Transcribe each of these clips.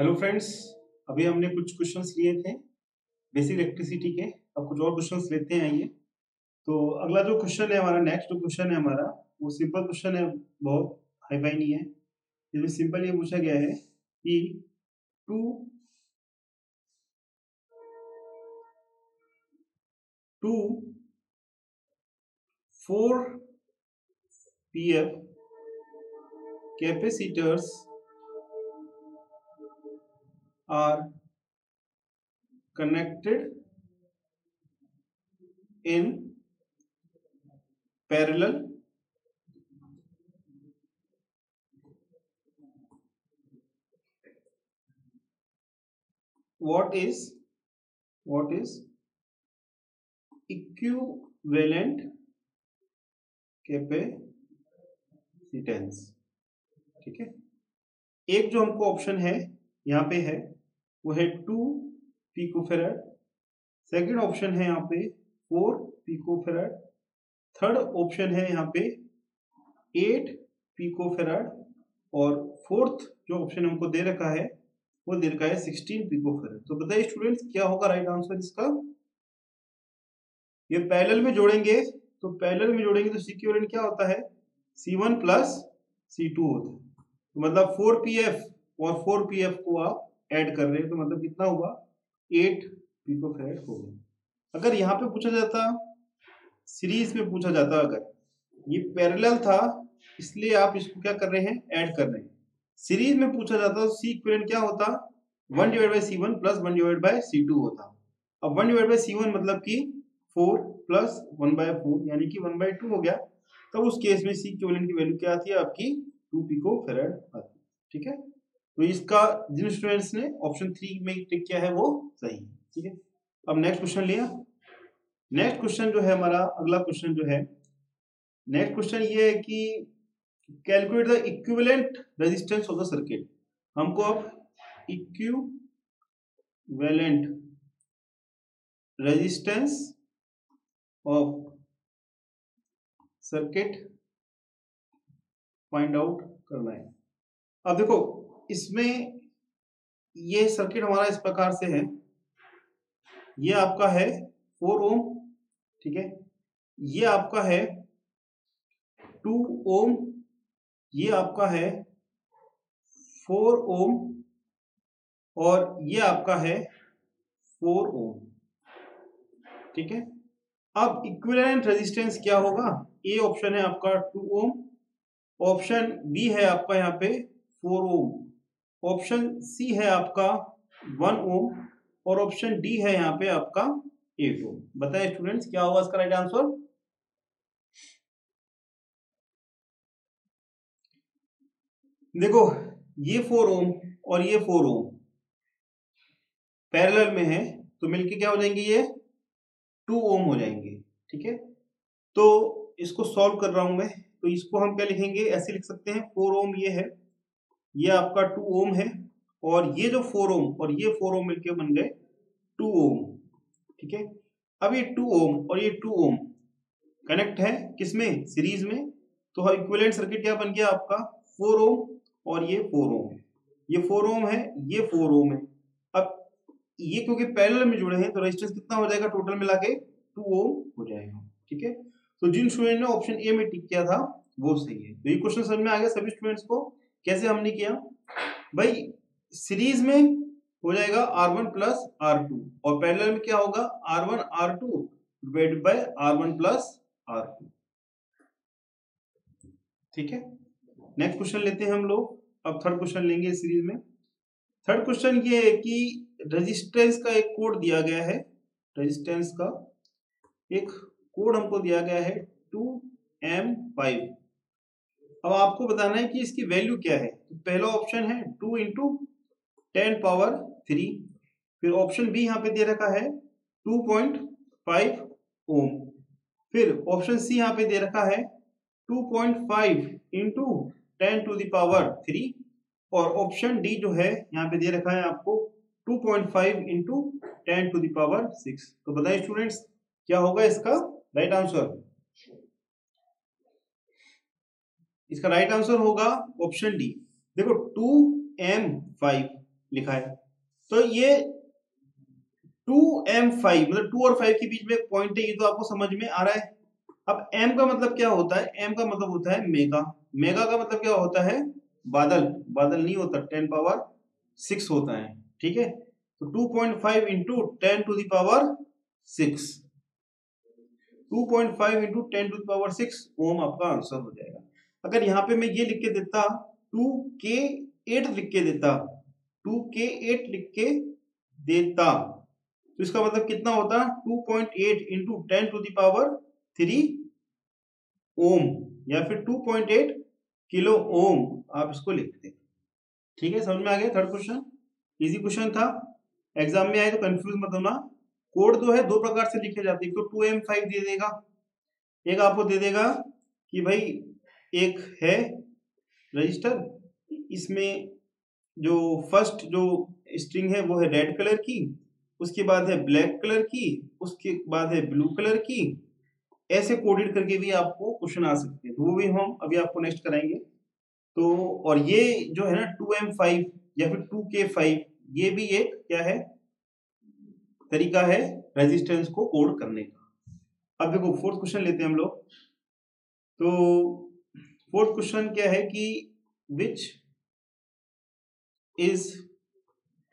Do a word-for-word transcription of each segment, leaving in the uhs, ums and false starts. Hello friends, अभी हमने कुछ क्वेश्चंस लिए थे बेसिक इलेक्ट्रिसिटी के। अब कुछ और क्वेश्चंस लेते हैं। आइए, तो अगला जो क्वेश्चन है हमारा, नेक्स्ट जो क्वेश्चन है हमारा, वो सिंपल क्वेश्चन है, बहुत हाई फाई नहीं है। इसमें सिंपल ये पूछा गया है कि two two four P F capacitors are connected in parallel what is what is equivalent capacitance। ठीक है, एक जो हमको ऑप्शन है यहाँ पे है वो है टू पिकोफेराड, सेकंड ऑप्शन है यहाँ पे फोर पिकोफेराड, थर्ड ऑप्शन है यहाँ पे एट पिकोफेराड और फोर्थ जो ऑप्शन हमको दे रखा है वो दे रखा है सिक्सटीन पिकोफेराड। तो बताइए स्टूडेंट्स, क्या होगा राइट आंसर इसका। ये पैरेलल में जोड़ेंगे तो पैरेलल में जोड़ेंगे तो इक्विवेलेंट क्या होता है, C one plus C two होता है। तो मतलब फोर पी एफ और फोर पी एफ को आप ऐड कर रहे हैं तो मतलब कितना हुआ, एट पिकोफैरड हो गया। अगर यहाँ पे पूछा जाता, सीरीज में पूछा जाता, अगर ये पैरेलल था इसलिए आप इसको क्या कर रहे हैं, ऐड कर रहे हैं। सीरीज में पूछा जाता तो सी इक्विवेलेंट क्या होता, one divide by C one plus one divide by C two होता। अब one divide by C one मतलब कि four plus one by four यानी कि वन बाई टू हो गया। तब उस केस में सी इक्विवेलेंट की वैल्यू क्या आती है आपकी, टू पिकोफैरड आती है। ठीक है, तो इसका जिन स्टूडेंट्स ने ऑप्शन थ्री में टिक किया है वो सही है। ठीक है, अब नेक्स्ट क्वेश्चन लिया। नेक्स्ट क्वेश्चन जो है हमारा, अगला क्वेश्चन जो है, नेक्स्ट क्वेश्चन ये है कि calculate the equivalent resistance of the circuit. हमको अब equivalent resistance of circuit find out करना है। अब देखो इसमें ये सर्किट हमारा इस प्रकार से है, ये आपका है फोर ओम, ठीक है, ये आपका है टू ओम, ये आपका है फोर ओम और ये आपका है फोर ओम। ठीक है, अब इक्विवेलेंट रेजिस्टेंस क्या होगा, ए ऑप्शन है आपका टू ओम, ऑप्शन बी है आपका यहाँ पे फोर ओम, ऑप्शन सी है आपका वन ओम और ऑप्शन डी है यहाँ पे आपका एट ओम। बताए स्टूडेंट्स, क्या होगा इसका राइट आंसर। देखो ये फोर ओम और ये फोर ओम पैरेलल में है तो मिलके क्या हो जाएंगे, ये टू ओम हो जाएंगे। ठीक है, तो इसको सॉल्व कर रहा हूं मैं, तो इसको हम क्या लिखेंगे, ऐसे लिख सकते हैं, फोर ओम ये है, ये आपका टू ओम है और ये जो फोर ओम और ये फोर ओम मिलके बन गए टू ओम। ठीक है, अब ये टू ओम और ये टू ओम कनेक्ट है किसमें, सीरीज में, तो इक्विवेलेंट सर्किट क्या बन गया आपका, फोर ओम और ये फोर ओम, ये फोर ओम है, ये फोर ओम है। अब ये क्योंकि पैरेलल में जुड़े हैं तो रेजिस्टेंस कितना हो जाएगा, टोटल मिला के टू ओम हो जाएगा। ठीक है, तो जिन स्टूडेंट ने ऑप्शन ए में टिक किया था वो सही है। तो ये क्वेश्चन समझ में आ गया सभी स्टूडेंट्स को, कैसे हमने किया भाई, सीरीज में हो जाएगा R one plus R two और पैरेलल में क्या होगा, R one R two divide by R one plus R two. ठीक है, नेक्स्ट क्वेश्चन लेते हैं हम लोग। अब थर्ड क्वेश्चन लेंगे सीरीज में। थर्ड क्वेश्चन ये है कि रेजिस्टेंस का एक कोड दिया गया है, रेजिस्टेंस का एक कोड हमको दिया गया है टू एम फाइव। अब आपको बताना है कि इसकी वैल्यू क्या है। पहला ऑप्शन है two into ten power three, फिर ऑप्शन बी यहाँ पे दे रखा है टू पॉइंट फाइव ओम, फिर ऑप्शन सी यहाँ पे दे रखा है two point five into ten to the power three और ऑप्शन डी जो है यहाँ पे दे रखा है आपको two point five into ten to the power six. तो बताइए स्टूडेंट्स, क्या होगा इसका राइट आंसर। इसका राइट आंसर होगा ऑप्शन डी। देखो टू एम फाइव लिखा है। तो ये टू एम फाइव मतलब टू और फाइव के बीच में एक पॉइंट है, ये तो आपको समझ में आ रहा है। अब m का मतलब क्या होता है? m का मतलब होता है मेगा, मेगा का मतलब क्या होता है? बादल, बादल नहीं होता, टेन पावर सिक्स होता है, ठीक है। तो two point five into ten to the power six, two point five into ten to the power six ohm आपका आंसर हो जाएगा। अगर यहाँ पे मैं ये लिख के देता टू के एट लिख के देता टू के एट लिख के देता तो इसका मतलब कितना होता? Two point eight into ten to the power three ohm या फिर two point eight kilo ohm आप इसको लिखते, ठीक है। समझ में आ गया। थर्ड क्वेश्चन इजी क्वेश्चन था, एग्जाम में आए तो कंफ्यूज मत होना। कोड जो है दो प्रकार से लिखे जाते हैं, तो टू एम फाइव दे देगा, एक आपको दे देगा कि भाई एक है रजिस्टर, इसमें जो फर्स्ट जो स्ट्रिंग है वो है रेड कलर की, उसके बाद है ब्लैक कलर की, उसके बाद है ब्लू कलर की, ऐसे कोडिड करके भी आपको क्वेश्चन आ सकते हैं, तो वो भी हम अभी आपको नेक्स्ट कराएंगे। तो और ये जो है ना टू एम फाइव या फिर टू के फाइव ये भी एक क्या है तरीका है रेजिस्टेंस को कोड करने का। अब देखो फोर्थ क्वेश्चन लेते हैं हम लोग। तो फोर्थ क्वेश्चन क्या है कि विच इज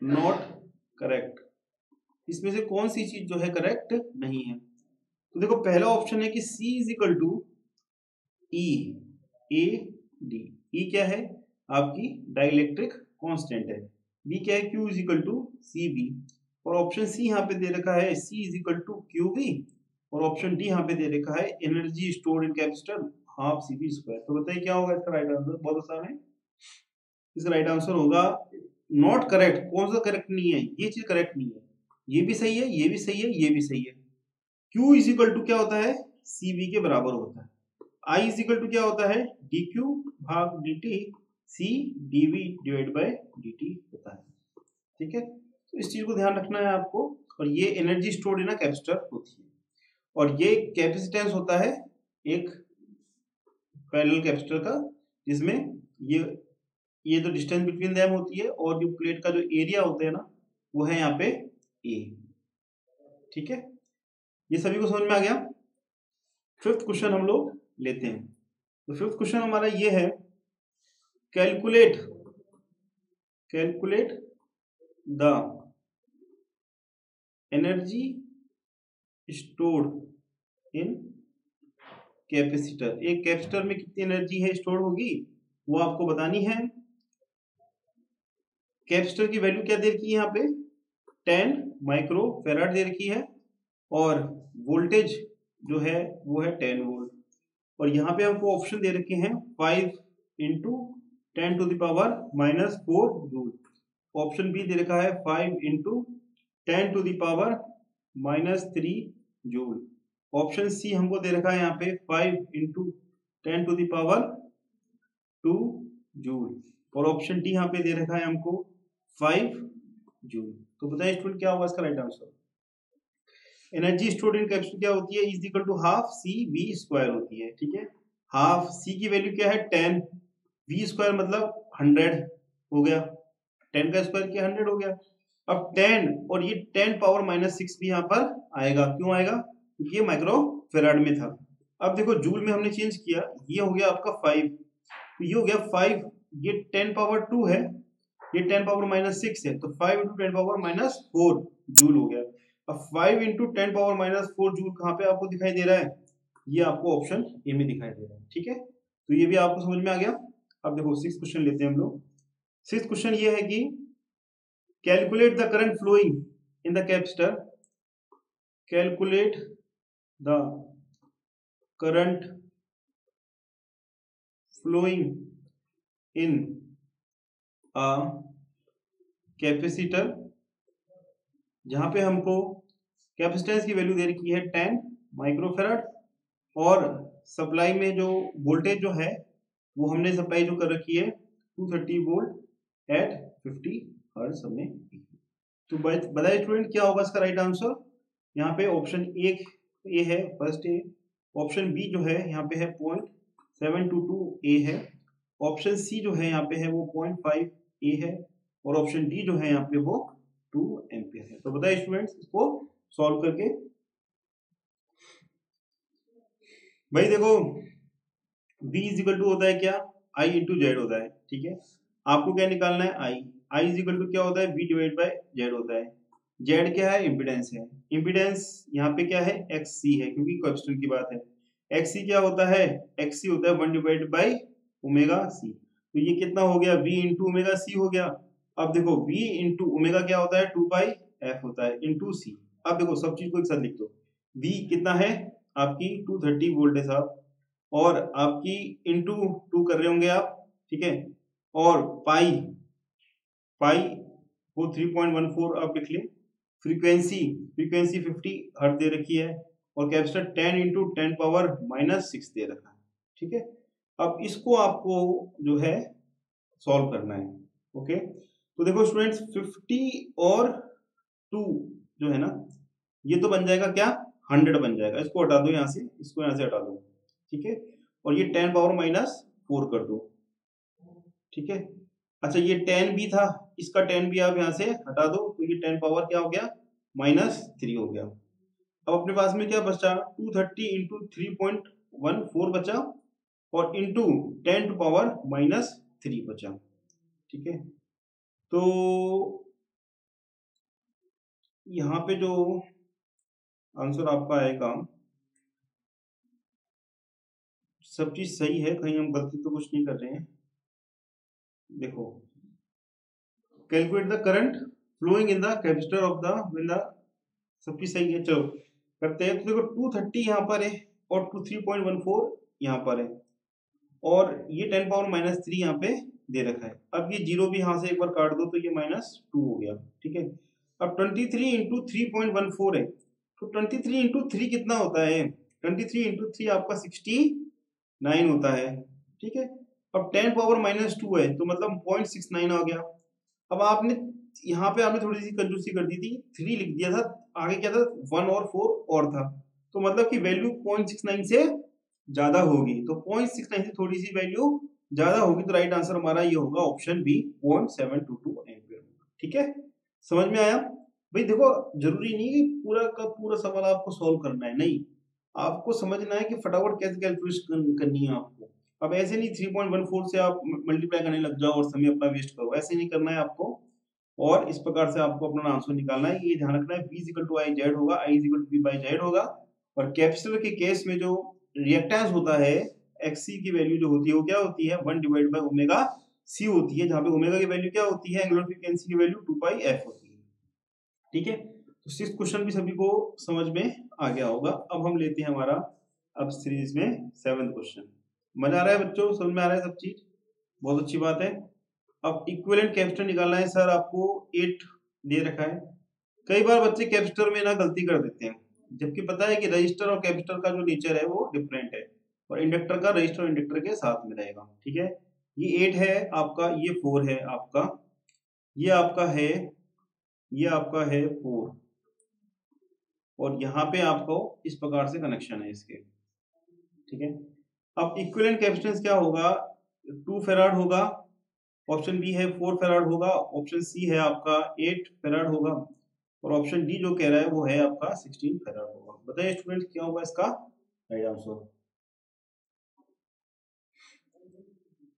नॉट करेक्ट, इसमें से कौन सी चीज जो है करेक्ट नहीं है। तो देखो पहला ऑप्शन है कि C is equal to E A D, E क्या है आपकी डाइलेक्ट्रिक कांस्टेंट है, बी क्या है Q is equal to C B, और ऑप्शन C यहाँ पे दे रखा है C is equal to Q B, और ऑप्शन D यहाँ पे दे रखा है energy stored in capacitor half C B square. तो बताइए क्या होगा इसका राइट आंसर? बहुत आसान है, इसका राइट आंसर होगा नॉट करेक्ट। कौन सा करेक्ट नहीं है? ये चीज करेक्ट नहीं है, ये भी सही है, ये भी सही है, ये भी सही है। Q इज इक्वल टू क्या होता है? C V के बराबर होता है। I इज इक्वल टू क्या होता है? D Q भाग D T C D V divide by D T होता है, ठीक है। तो इस चीज को ध्यान रखना है आपको। और ये एनर्जी स्टोर्ड इन कैपेसिटर होती है और ये कैपेसिटेंस होता है एक पैरेलल कैपेसिटर का, जिसमें ये ये जो डिस्टेंस बिटवीन देम होती है और जो प्लेट का जो एरिया होता है ना वो है यहाँ पे A, ठीक है। ये सभी को समझ में आ गया। फिफ्थ क्वेश्चन हम लोग लेते हैं। तो फिफ्थ क्वेश्चन हमारा ये है, calculate calculate the energy stored in capacitor. एक कैपेसिटर में कितनी एनर्जी है स्टोर होगी वो आपको बतानी है। कैपेसिटर की वैल्यू क्या दे रखी है यहाँ पे? टेन माइक्रो फैराड दे रखी है और वोल्टेज जो है वो है टेन वोल्ट, और यहाँ पे हमको ऑप्शन दे रखे हैं five into ten to the power minus four joule, option B दे रखा है five into ten to the power minus three joule, option C हमको दे रखा है यहाँ पे five into ten to the power two joule, और ऑप्शन डी यहाँ पे दे रखा है हमको फाइव जूल। तो बताइए स्टूडेंट क्या होगा इसका right answer? Energy stored in capacitor क्या होती है? Is equal to half C V square होती है, ठीक है। हाफ सी की वैल्यू क्या है? टेन, वी स्क्वायर मतलब हंड्रेड हो गया, टेन का स्क्वायर क्या हंड्रेड हो गया। अब टेन और ये टेन पावर माइनस सिक्स भी यहाँ पर आएगा, क्यों आएगा? ये माइक्रो फेराड में था, अब देखो जूल में हमने चेंज किया, ये हो गया आपका फाइव, तो ये हो गया फाइव, ये टेन पावर टू है, ये टेन पावर माइनस सिक्स है, तो five into ten power minus four joule हो गया। अब five into ten power minus four joule कहाँ पे आपको दिखाई दे रहा है? ये आपको ऑप्शन ए में दिखाई दे रहा है, ठीक है। तो ये भी आपको समझ में आ गया। अब देखो सिक्स क्वेश्चन लेते हैं हम लोग। सिक्स क्वेश्चन ये है कि calculate the current flowing in the capacitor, calculate the current flowing in a capacitor, जहाँ पे हमको कैपेसिटेंस की वैल्यू दे रखी है टेन माइक्रोफेराड और सप्लाई में जो वोल्टेज जो है वो हमने सप्लाई जो कर रखी है two thirty volt at fifty हर समय। तो बताइए स्टूडेंट क्या होगा इसका राइट आंसर? यहाँ पे ऑप्शन एक ए है फर्स्ट ए, ऑप्शन बी जो है यहाँ पे है point seven two two A है, ऑप्शन सी जो है यहाँ पे है वो पॉइंट फाइव ए है, और ऑप्शन डी जो है यहाँ पे वो टू एम्पियर है। तो बताइए स्टूडेंट्स इसको सॉल्व करके। भाई देखो B इज इक्वल टू होता है क्या, I इंटू जेड होता है, ठीक है। आपको क्या निकालना है, I I is equal to क्या होता है, B डिवाइड बाय जेड होता है। जेड क्या है, इम्पीडेंस है। इम्पीडेंस यहाँ पे क्या है, एक्ससी है, क्योंकि कोएफिशिएंट की बात है। एक्ससी क्या होता है, एक्ससी होता है one divide by omega C. तो ये कितना हो गया, v इंटू ओमेगा सी हो गया। अब देखो v इंटू ओमेगा क्या होता है, टू बाई एफ होता है इंटू सी। अब देखो सब चीज को एक साथ लिख दो। v कितना है आपकी टू थर्टी वोल्ट है साहब, और आपकी इंटू टू कर रहे होंगे आप, ठीक है। और पाई पाई वो थ्री पॉइंट वन फोर आप लिख लें। फ्रीक्वेंसी फ्रीक्वेंसी फिफ्टी हर्ट्ज दे रखी है, और capacitor ten into ten power minus six दे रखा है, ठीक है। अब इसको आपको जो है सॉल्व करना है, ओके। तो देखो स्टूडेंट्स फिफ्टी और टू जो है ना, ये तो बन जाएगा क्या, हंड्रेड बन जाएगा। इसको हटा दो यहाँ से, इसको यहाँ से हटा दो, ठीक है। और ये टेन पावर माइनस फोर कर दो, ठीक है। अच्छा ये टेन भी था, इसका टेन भी आप यहाँ से हटा दो, तो ये टेन पावर क्या हो गया, माइनस थ्री हो गया। अब अपने पास में क्या बचा, two thirty into three point one four बचा, और into ten to power minus three बचा, ठीक है। तो यहाँ पे जो आंसर आपका आएगा, सब चीज सही है, कहीं हम गलती तो कुछ नहीं कर रहे हैं। देखो calculate the current flowing in the capacitor of the window, सब चीज सही है, चलो करते हैं। तो देखो टू थर्टी यहाँ पर है, और थ्री पॉइंट वन फोर यहाँ पर है, और ये टेन पावर माइनस थ्री यहाँ पे दे रखा है। अब ये जीरो भी यहाँ से एक बार काट दो, तो ये माइनस टू हो गया, ठीक है। अब twenty three into three point one four है, तो ट्वेंटी थ्री इंटू थ्री कितना होता है, ट्वेंटी थ्री इंटू थ्री आपका सिक्सटी नाइन होता है, ठीक है। अब टेन पावर माइनस टू है, तो मतलब पॉइंट सिक्स नाइन आ गया। अब आपने यहाँ पे आपने थोड़ी सी कंजूसी कर दी थी, थ्री लिख दिया था, आगे क्या था, वन और फोर और था, तो मतलब कि वैल्यू पॉइंट सिक्स नाइन से ज्यादा होगी। तो पॉइंट सिक्स नाइन से थोड़ी सी वैल्यू ज्यादा होगी, तो राइट आंसर हमारा ये होगा option B, point seven two two ampere, ठीक है। समझ में आया भाई। देखो जरूरी नहीं कि पूरा का पूरा सवाल आपको सॉल्व करना है, नहीं, आपको समझना है कि फटाफट कैसे कैलकुलेशन करनी है आपको। अब ऐसे नहीं थ्री पॉइंट वन फोर से आप मल्टीप्लाई करने लग जाओ और समय अपना वेस्ट करो, ऐसे नहीं करना है आपको। और इस प्रकार से आपको अपना आंसर निकालना है। ये ध्यान रखना है v equal to I Z होगा, i equal to v by Z होगा। और कैपेसिटर के केस में जो रिएक्टेंस होता है, xc की वैल्यू जो होती है वो क्या होती है, one divide by omega c होती है, जहाँ पे ओमेगा की वैल्यू क्या होती है, एंगुलर फ्रीक्वेंसी की वैल्यू टू बाई एफ होती है, ठीक है। तो सिक्स क्वेश्चन भी सभी को समझ में आ गया होगा। अब हम लेते हैं हमारा अब सीरीज में सेवंथ क्वेश्चन। मजा आ रहा है बच्चों, समझ में आ रहा है सब चीज, बहुत अच्छी बात है। अब इक्विवेलेंट कैपेसिटर निकालना है सर, आपको एट दे रखा है। कई बार बच्चे कैपेसिटर में ना गलती कर देते हैं, जबकि पता है कि रजिस्टर और कैपेसिटर का जो नेचर है वो डिफरेंट है, और इंडक्टर का रजिस्टर और इंडक्टर के साथ में रहेगा, ठीक है। ये एट है आपका, ये फोर है आपका, ये आपका है, ये आपका है फोर, और यहाँ पे आपको इस प्रकार से कनेक्शन है इसके, ठीक है। अब इक्विवेलेंट कैपेसिटेंस क्या होगा, टू फेराड होगा, ऑप्शन बी है फोर फेराड होगा, ऑप्शन सी है आपका एट फेराड होगा, और ऑप्शन डी जो कह रहा है वो है आपका सिक्सटीन फेराड होगा। बताइए स्टूडेंट क्या होगा इसका राइट आंसर।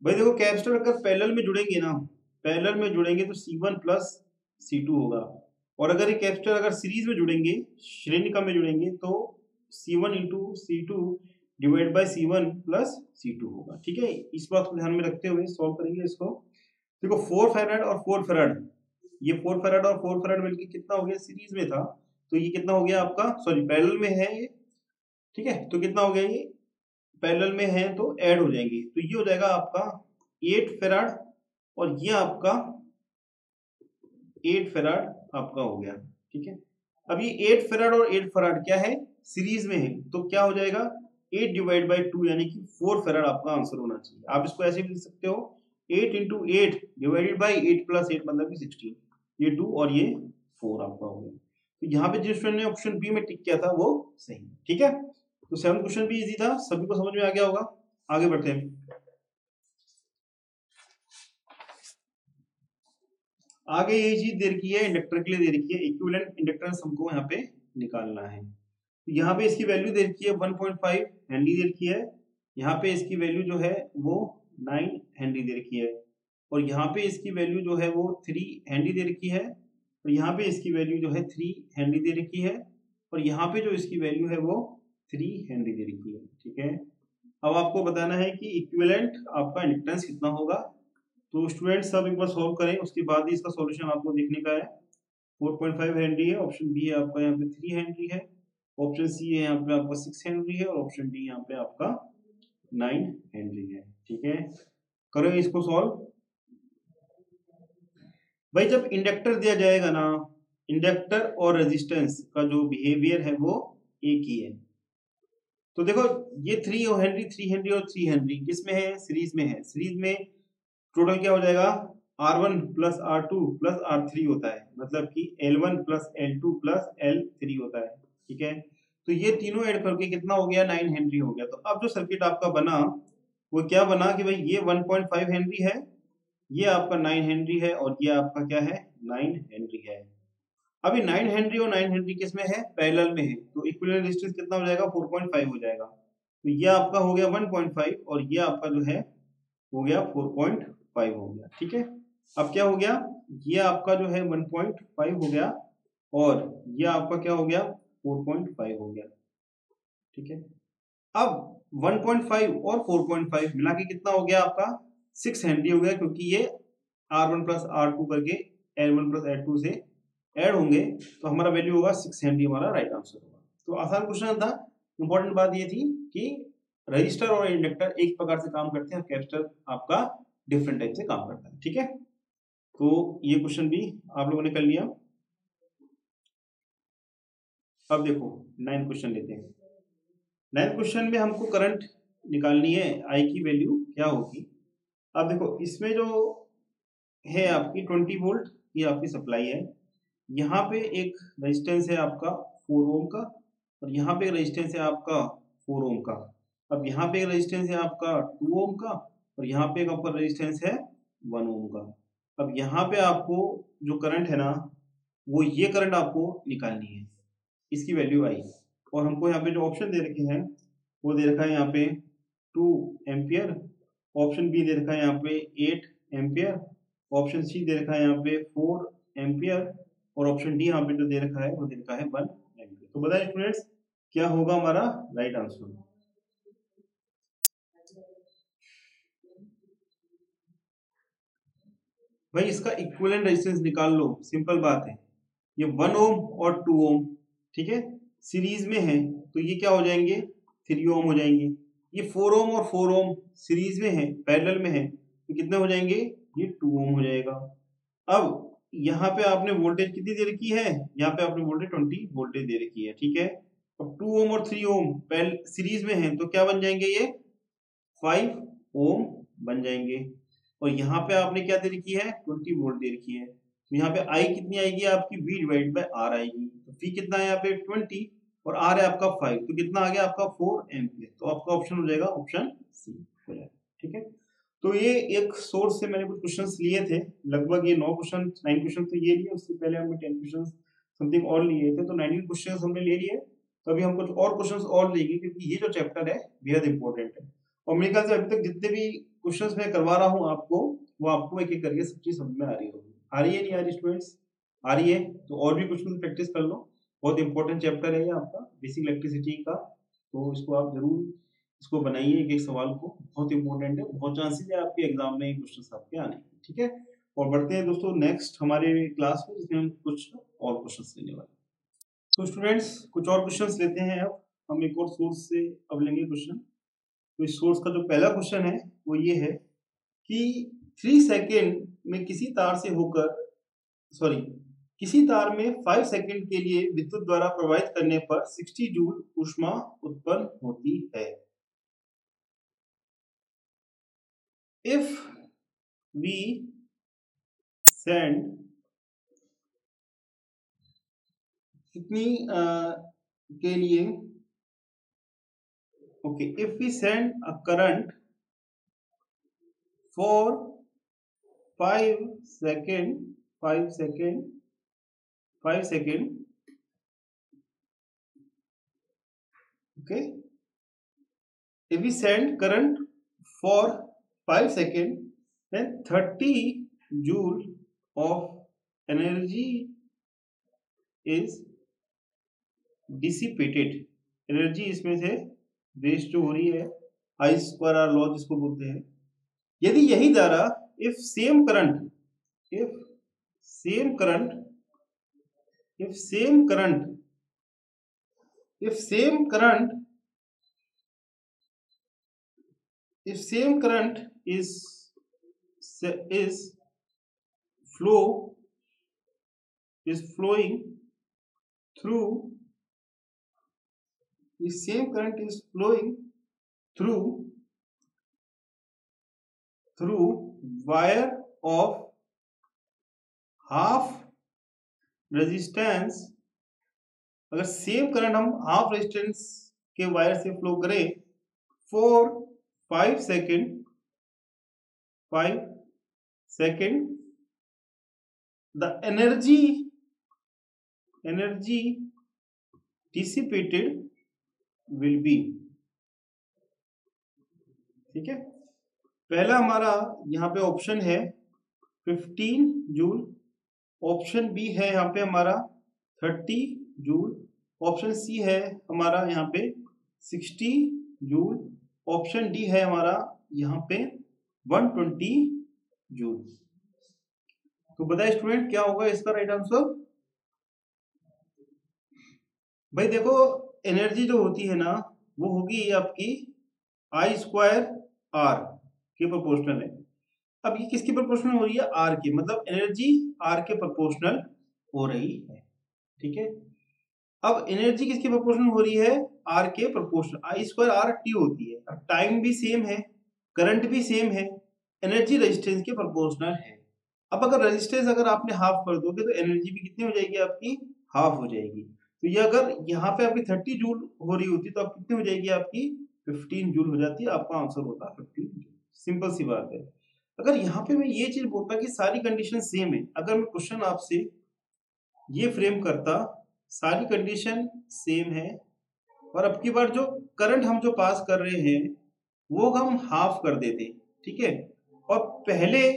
भाई देखो कैपेसिटर अगर पैरेलल में जुड़ेंगे ना, पैरेलल में जुड़ेंगे तो C one plus C two होगा, और अगर ये कैपेसिटर अगर सीरीज में जुड़ेंगे, श्रेणिका में जुड़ेंगे, तो C one into C two divide by C one plus C two होगा, ठीक है। इस बात को ध्यान में रखते हुए सॉल्व करेंगे इसको। देखो फोर फैराड और फोर फैराड, ये फोर फैराड और फोर फैराड मिलकर कितना हो गया, सीरीज में था तो ये कितना हो गया आपका, सॉरी पैरेलल में है ये, ठीक है। तो कितना हो गया, ये पैरेलल में है तो ऐड हो जाएंगे, तो ये हो जाएगा आपका एट फैराड, और ये आपका एट फैराड आपका हो गया, ठीक है। अब ये एट फैराड और एट फैराड क्या है, सीरीज में है, तो क्या हो जाएगा, एट डिवाइड बाय टू यानी कि फोर फैराड आपका आंसर होना चाहिए। आप इसको ऐसे भी लिख सकते हो, eight into eight divided by eight plus eight मतलब कि सिक्सटीन, ये टू और ये फोर आपका हो गया। तो यहाँ पे जिस स्टूडेंट ने ऑप्शन बी में टिक किया था वो सही, ठीक है। तो सेवन क्वेश्चन भी इजी था, सभी को समझ में आ गया होगा। आगे बढ़ते हैं। आगे यही चीज दे रखी है इंडक्टर के लिए दे रखी है, इक्विवेलेंट इंडक्टेंस हमको यहाँ पे निकालना है। यहाँ पे इसकी वैल्यू दे रखी है वन पॉइंट फाइव हेनरी दे रखी है, यहाँ पे इसकी वैल्यू जो है वो नाइन हेनरी दे रखी है, और यहाँ पे इसकी वैल्यू जो है वो थ्री हेनरी दे रखी है, और यहाँ पे इसकी वैल्यू जो है थ्री हेनरी दे रखी है, और यहाँ पे जो इसकी वैल्यू है वो थ्री हेनरी दे रखी है। ठीक है, अब आपको बताना है कि इक्विवेलेंट आपका इंडक्टेंस कितना होगा। तो स्टूडेंट सब एक बार सॉल्व करें, उसके बाद ही इसका सॉल्यूशन आपको देखने का है। फोर पॉइंट फाइव हेनरी है, ऑप्शन बी है आपका यहाँ पे थ्री हेनरी है, ऑप्शन सी है यहाँ पे आपका सिक्स हेनरी है, और ऑप्शन डी यहाँ पे आपका नाइन हेनरी है। ठीक है, करो इसको सॉल्व। भाई जब इंडक्टर दिया जाएगा ना, इंडक्टर और रेजिस्टेंस का जो बिहेवियर है वो एक ही है। तो देखो ये थ्री हेनरी थ्री हेनरी और थ्री हेनरी किसमें है, सीरीज में है। सीरीज में टोटल क्या हो जाएगा, R one plus R two plus R three होता है, मतलब कि L one plus L two plus L three होता है। ठीक है, तो ये तीनों ऐड करके कितना हो गया, नाइन हेनरी हो गया। तो अब जो सर्किट आपका बना वो क्या बना कि भाई ये वन पॉइंट फाइव हेनरी है, ये आपका नाइन हेनरी है, और ये आपका क्या है, नाइन हेनरी है। अभी नाइन हेनरी और नाइन हेनरी किसमें है, पैरेलल में है, तो इक्विवेलेंट रेजिस्टेंस कितना हो जाएगा, फोर पॉइंट फाइव हो जाएगा। तो ये आपका हो गया वन पॉइंट फाइव और ये आपका जो है हो गया फोर पॉइंट फाइव हो गया। ठीक है, अब क्या हो गया, ये आपका जो है वन पॉइंट फाइव हो गया और ये आपका क्या हो गया, फोर पॉइंट फाइव हो गया। ठीक है, अब वन पॉइंट फाइव और फोर पॉइंट फाइव मिला के कितना हो गया आपका, सिक्स हेनरी हो गया, क्योंकि ये R one plus R two करके L one plus L two से ऐड होंगे, तो हमारा वैल्यू होगा सिक्स हेनरी, हमारा राइट आंसर होगा। तो आसान क्वेश्चन था। इंपॉर्टेंट बात ये थी कि रजिस्टर और इंडक्टर एक प्रकार से काम करते हैं, कैपेसिटर आपका डिफरेंट टाइप से काम करता है। ठीक है, तो ये क्वेश्चन भी आप लोगों ने कर लिया। अब देखो नाइन्थ क्वेश्चन लेते हैं। नाइन्थ क्वेश्चन में हमको करंट निकालनी है, आई की वैल्यू क्या होगी। अब देखो इसमें जो है आपकी ट्वेंटी वोल्ट ये आपकी सप्लाई है, यहाँ पे एक रेजिस्टेंस है आपका फोर ओम का, और यहाँ पे एक रेजिस्टेंस है आपका फोर ओम का। अब यहाँ पे एक रेजिस्टेंस है आपका टू ओम का, और यहाँ पे एक आपका रेजिस्टेंस है वन ओम का। अब यहाँ पे आपको जो करंट है ना वो ये करंट आपको निकालनी है, इसकी वैल्यू आई, और हमको यहाँ पे जो ऑप्शन दे रखे हैं वो दे रखा है यहाँ पे टू एम्पियर, ऑप्शन बी दे रखा है यहाँ पे एट एम्पियर, ऑप्शन सी दे रखा है यहाँ पे फोर एम्पियर, और ऑप्शन डी यहाँ पे जो दे रखा है वो दे रखा है वन एम्पियर। तो बताइए स्टूडेंट्स क्या होगा हमारा राइट आंसर। भाई इसका इक्विवेलेंट रेजिस्टेंस निकाल लो, सिंपल बात है, ये वन ओम और टू ओम ठीक है सीरीज में है, तो ये क्या हो जाएंगे, थ्री ओम हो जाएंगे। ये फोर ओम और फोर ओम सीरीज में है, पैरेलल में है, तो कितने हो जाएंगे, ये टू ओम हो जाएगा। अब यहाँ पे आपने वोल्टेज कितनी दे रखी है, यहाँ पे आपने वोल्टेज ट्वेंटी वोल्टेज दे रखी है। ठीक है, अब टू ओम और थ्री ओम पहले सीरीज में हैं, तो क्या बन जाएंगे, ये फाइव ओम बन जाएंगे, और यहाँ पे आपने क्या दे रखी है, ट्वेंटी वोल्ट दे रखी है। तो यहाँ पे आई कितनी आएगी आपकी, वी डिवाइड बाय आर आएगी। तो वी कितना है यहाँ पे ट्वेंटी और आर है आपका फाइव, तो कितना आ गया आपका फोर एम्पियर। तो आपका ऑप्शन हो जाएगा ऑप्शन सी हो जाएगा। ठीक है, तो ये एक सोर्स से मैंने कुछ क्वेश्चंस लिए थे, लगभग ये नौ क्वेश्चन नाइन क्वेश्चन तो ये लिए, उससे पहले हमने टेन क्वेश्चन समथिंग और लिए थे, तो नाइनटीन क्वेश्चन हमने ले लिए। तो अभी हम कुछ और क्वेश्चंस और लेंगे, क्योंकि ये जो चैप्टर है बेहद इंपॉर्टेंट है, और मेरे ख्याल से अभी तक जितने भी क्वेश्चंस मैं करवा रहा हूँ आपको, वो आपको एक एक करके सब चीज समझ में आ रही होगी। आ रही है नहीं आ रही स्टूडेंट्स, आ रही है तो और भी क्वेश्चन प्रैक्टिस कर लो, बहुत इंपॉर्टेंट चैप्टर है ये आपका बेसिक इलेक्ट्रिसिटी का, तो इसको आप जरूर इसको बनाइए, एक एक सवाल को, बहुत इंपॉर्टेंट है, बहुत चांसेस है आपके एग्जाम में ये क्वेश्चन आपके आने के। ठीक है, और बढ़ते हैं दोस्तों नेक्स्ट हमारे क्लास में, जिसमें हम कुछ और क्वेश्चंस लेने वाले हैं। तो स्टूडेंट्स कुछ और क्वेश्चंस लेते हैं, अब हम एक और सोर्स से अब लेंगे क्वेश्चन। तो इस सोर्स का जो पहला क्वेश्चन है वो ये है कि थ्री सेकेंड में किसी तार से होकर सॉरी किसी तार में फाइव सेकेंड के लिए विद्युत द्वारा प्रवाहित करने पर सिक्सटी जूल ऊष्मा उत्पन्न होती है। If we send इतनी uh, के लिए okay if we send a current for five second five second, five second. Okay. If we send current for five second, then thirty joule of energy is dissipated. Energy इसमें से waste हो रही है, आई square are law जिसको बोलते हैं। यदि यही धारा if same current if same current if same current if same current if same current is is flow is flowing through the same current is flowing through through wire of half resistance, अगर same current हम half resistance के wire से flow करें for five second five second the energy energy dissipated will be, ठीक है। पहला हमारा यहाँ पे ऑप्शन है फिफ्टीन जूल, ऑप्शन बी है यहाँ पे हमारा थर्टी जूल, ऑप्शन सी है हमारा यहाँ पे सिक्सटी जूल, ऑप्शन डी है हमारा यहाँ पे वन ट्वेंटी जूल। तो बताए स्टूडेंट क्या होगा इसका राइट आंसर? भाई देखो, एनर्जी जो होती है ना वो होगी आपकी आई स्क्वायर आर के प्रोपोर्शनल है। अब ये किसके प्रोपोर्शनल हो रही है? आर के, मतलब एनर्जी आर के प्रोपोर्शनल हो रही है, ठीक है। अब एनर्जी किसके प्रोपोर्शनल हो रही है? आर के proportional, I square R T होती है। अब टाइम भी सेम है, करंट भी सेम है, एनर्जी रेजिस्टेंस के प्रोपोर्शनल है। अब अगर रेजिस्टेंस अगर आपने हाफ कर दोगे तो एनर्जी भी कितनी हो जाएगी आपकी? हाफ हो जाएगी। तो ये अगर यहाँ पे आपकी थर्टी जूल हो रही होती तो आप कितनी हो जाएगी आपकी? फिफ्टीन जूल हो जाती है। आपका आंसर होता है फिफ्टीन जूल। सिंपल सी बात है। अगर यहाँ पे मैं ये चीज बोलता कि सारी कंडीशन सेम है, अगर मैं क्वेश्चन आपसे ये फ्रेम करता सारी कंडीशन सेम है और अब की बार जो करंट हम जो पास कर रहे हैं वो हम हाफ कर देते, ठीक है। और पहले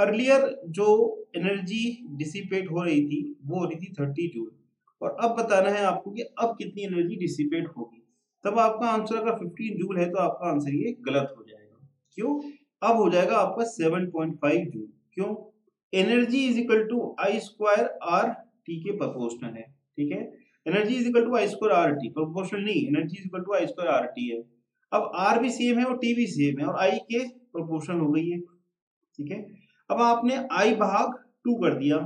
अर्लियर जो एनर्जी डिसिपेट हो रही थी वो हो रही थी थर्टी जूल और अब बताना है आपको कि अब कितनी एनर्जी डिसिपेट होगी, तब आपका आंसर अगर फिफ्टीन जूल है तो आपका आंसर ये गलत हो जाएगा। क्यों? अब हो जाएगा आपका सेवन पॉइंट फाइव जूल। क्यों? Energy is equal to I square R T के प्रोपोर्शनल है, ठीक है। Energy is equal to I square R T, proportional नहीं, energy is equal to I square R T है। अब आर भी same है और टी भी सेम है और आई के प्रोपोर्शनल हो गई है, ठीक है। अब आपने आई भाग टू कर दिया,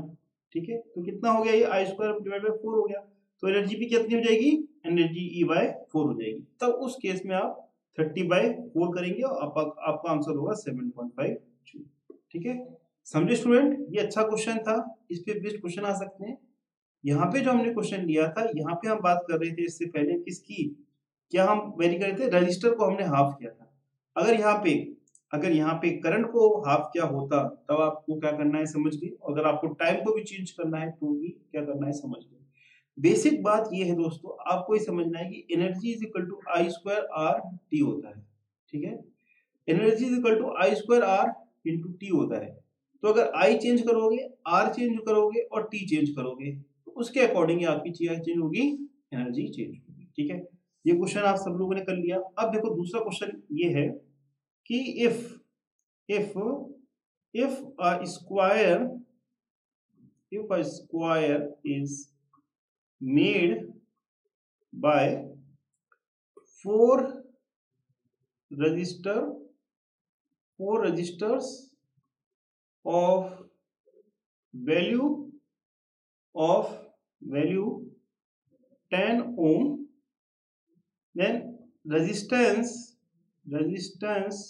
ठीक है। तो कितना हो गया ये? I square divide by four हो गया। तो एनर्जी भी कितनी हो जाएगी? एनर्जी ई बाय फोर हो जाएगी। तब उस केस में आप थर्टी बाय फोर करेंगे और आप, आपका आंसर होगा सेवन पॉइंट फाइव जूल, ठीक है। समझे स्टूडेंट? ये अच्छा क्वेश्चन था, इस पे बेस्ट क्वेश्चन आ सकते हैं। यहाँ पे जो हमने क्वेश्चन लिया था यहाँ पे हम बात कर रहे थे इससे पहले किसकी, क्या हम वेरी कर रहे थे? रजिस्टर को हमने हाफ किया था। अगर यहाँ पे अगर यहाँ पे करंट को हाफ क्या होता तब आपको क्या करना है समझ गए। अगर आपको टाइम को भी चेंज करना है तो भी क्या करना है समझ गए। बेसिक बात ये है दोस्तों, आपको ये समझना है कि energy is equal to I square R T होता है, ठीक है। Energy is equal to I square R into T होता है। तो अगर आई चेंज करोगे, आर चेंज करोगे और टी चेंज करोगे तो उसके अकॉर्डिंग आपकी चीज चेंज होगी, एनर्जी चेंज होगी, ठीक है। ये क्वेश्चन आप सब लोगों ने कर लिया। अब देखो दूसरा क्वेश्चन ये है कि if if if a square if a square is made by four register four registers of value of value ten ohm, then resistance resistance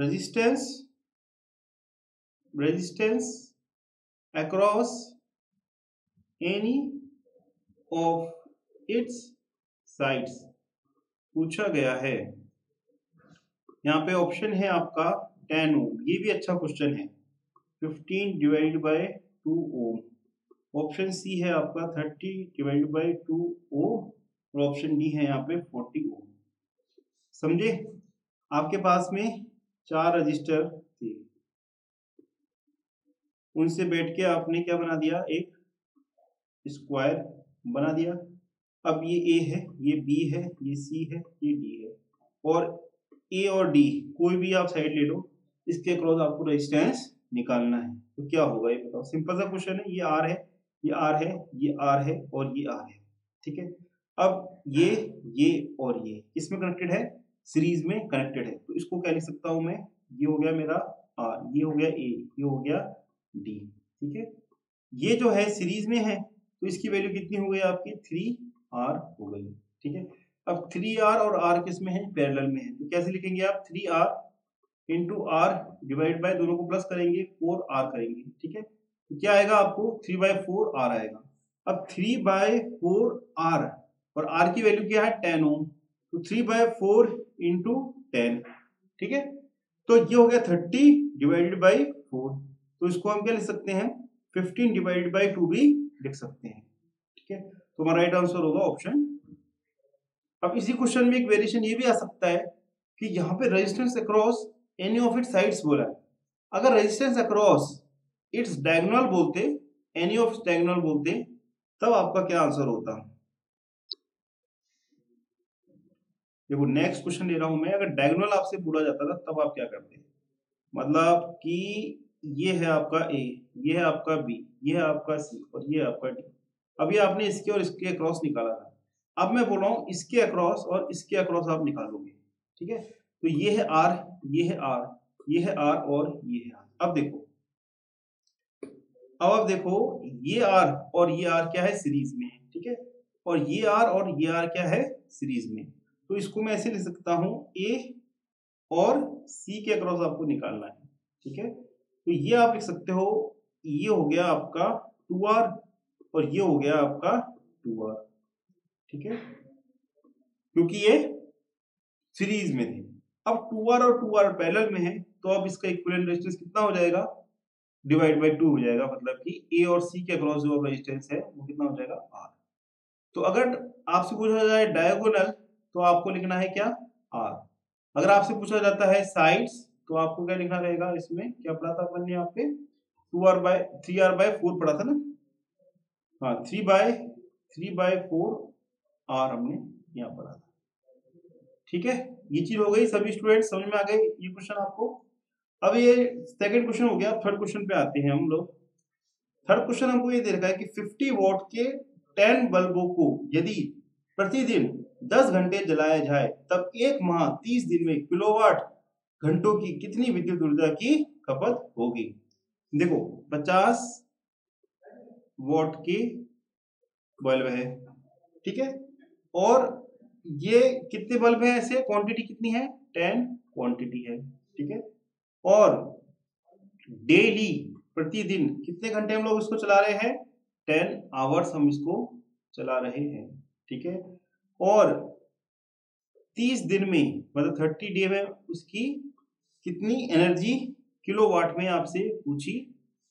resistance resistance across any of its sides पूछा गया है। यहाँ पे option है आपका ten ohm, ये भी अच्छा क्वेश्चन है। Fifteen divide by two ohm. Option C है आपका thirty divide by two ohm और ऑप्शन डी है यहाँ पे फोर्टी ओम। समझे, आपके पास में चार रजिस्टर थे, उनसे बैठ के आपने क्या बना दिया, एक स्क्वायर बना दिया। अब ये ए है, ये बी है, ये सी है, ये डी है, और ए और डी कोई भी आप साइड ले लो, इसके अक्रॉस आपको रेजिस्टेंस निकालना है। तो क्या होगा ये बताओ, सिंपल सा क्वेश्चन है। ये आर है, ये आर है, ये आर है और ये आर है, ठीक है। अब ये ये और ये इसमें कनेक्टेड है, सीरीज में कनेक्टेड है, तो इसको क्या लिख सकता हूं मैं, ये हो गया मेरा आर, ये हो गया ए, ये हो गया डी, ठीक है। ये जो है सीरीज में है तो इसकी वैल्यू कितनी हो गई आपकी, थ्री आर हो गई, ठीक है। अब थ्री आर और आर किस में है, पैरेलल में है, तो कैसे लिखेंगे आप, three R into R divide by, दोनों को प्लस करेंगे, फोर आर करेंगे, ठीक है। तो क्या आएगा आपको, थ्री बाय फोर आर आएगा। अब थ्री बाय फोर आर और आर की वैल्यू क्या है, टेन ओम, तो three by four into ten, ठीक है। तो ये हो गया थर्टी डिवाइडेड बाई फोर, तो इसको हम क्या लिख सकते हैं, फिफ्टीन डिवाइडेड बाई टू भी लिख सकते हैं, ठीक है। तो हमारा राइट आंसर होगा ऑप्शन। अब इसी क्वेश्चन में एक वेरिएशन ये भी आ सकता है कि यहाँ पे resistance across any of its sides बोला है। अगर रेजिस्टेंस अक्रॉस इट्स डायगोनल बोलते, एनी ऑफ इट्स डायगोनल बोलते, तब आपका क्या आंसर होता। देखो नेक्स्ट क्वेश्चन ले रहा हूं मैं, अगर डायगोनल आपसे पूछा जाता था तब आप क्या करते, मतलब कि ये है आपका ए, ये है आपका बी, ये है आपका सी और ये है आपका डी। अभी आपने इसके और इसके अक्रॉस निकाला था, अब मैं बोल रहा हूँ इसके अक्रॉस और इसके अक्रॉस आप निकालोगे, ठीक है। तो ये है आर, ये है आर, ये है आर और ये है आर। अब देखो, अब आप देखो ये आर और ये आर क्या है, सीरीज में है, ठीक है, और ये आर और ये आर क्या है, सीरीज में। तो इसको मैं ऐसे लिख सकता हूं, ए और सी के अक्रॉस आपको निकालना है, ठीक है। तो ये आप लिख सकते हो, ये हो गया आपका टू आर और ये हो गया आपका टू आर, ठीक है, क्योंकि ये सीरीज में थे। अब टू आर और टू आर पैरेलल में है, तो अब इसका इक्विवेलेंट रेजिस्टेंस कितना हो जाएगा, डिवाइड बाई टू हो जाएगा, मतलब कि ए और सी के अक्रॉस जो रेजिस्टेंस है वो कितना हो जाएगा, आर। तो अगर आपसे पूछा जाए डायगोनल तो आपको लिखना है क्या, आर। अगर आपसे पूछा जाता है साइड्स तो आपको क्या लिखना रहेगा, इसमें क्या पढ़ा था अपन ने यहाँ पे, two R by three R by four पढ़ा था ना, हाँ, three by three by four R हमने यहाँ पढ़ा था, ठीक है। ये चीज हो गई, सभी स्टूडेंट समझ में आ गए ये क्वेश्चन आपको। अब ये सेकेंड क्वेश्चन हो गया, थर्ड क्वेश्चन पे आते हैं हम लोग। थर्ड क्वेश्चन हमको ये दे रखा है कि फिफ्टी वॉट के टेन बल्बों को यदि प्रतिदिन दस घंटे जलाया जाए तब एक माह तीस दिन में किलोवाट घंटों की कितनी विद्युत ऊर्जा की खपत होगी। देखो पचास वॉट की बल्ब है, ठीक है, और ये कितने बल्ब है, ऐसे क्वांटिटी कितनी है, टेन क्वांटिटी है, ठीक है। और डेली प्रतिदिन कितने घंटे हम लोग इसको चला रहे हैं, टेन आवर्स हम इसको चला रहे हैं, ठीक है। और तीस दिन में मतलब थर्टी डे में उसकी कितनी एनर्जी किलोवाट में आपसे पूछी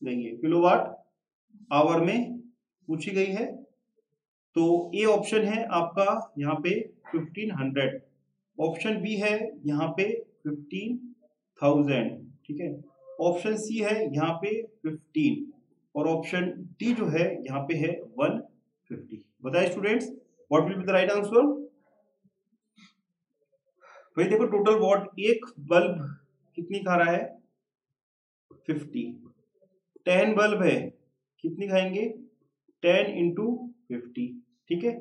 गई है, किलोवाट आवर में पूछी गई है। तो ए ऑप्शन है आपका यहाँ पे फिफ्टीन हंड्रेड, ऑप्शन बी है यहाँ पे फिफ्टीन थाउजेंड, ठीक है, ऑप्शन सी है यहाँ पे फिफ्टीन और ऑप्शन डी जो है यहाँ पे है वन फिफ्टी। बताए students, What will be the right answer? भाई देखो टोटल वॉट एक बल्ब कितनी खा रहा है, फिफ्टी, टेन बल्ब है कितनी खाएंगे, टेन इंटू फिफ्टी, ठीक है।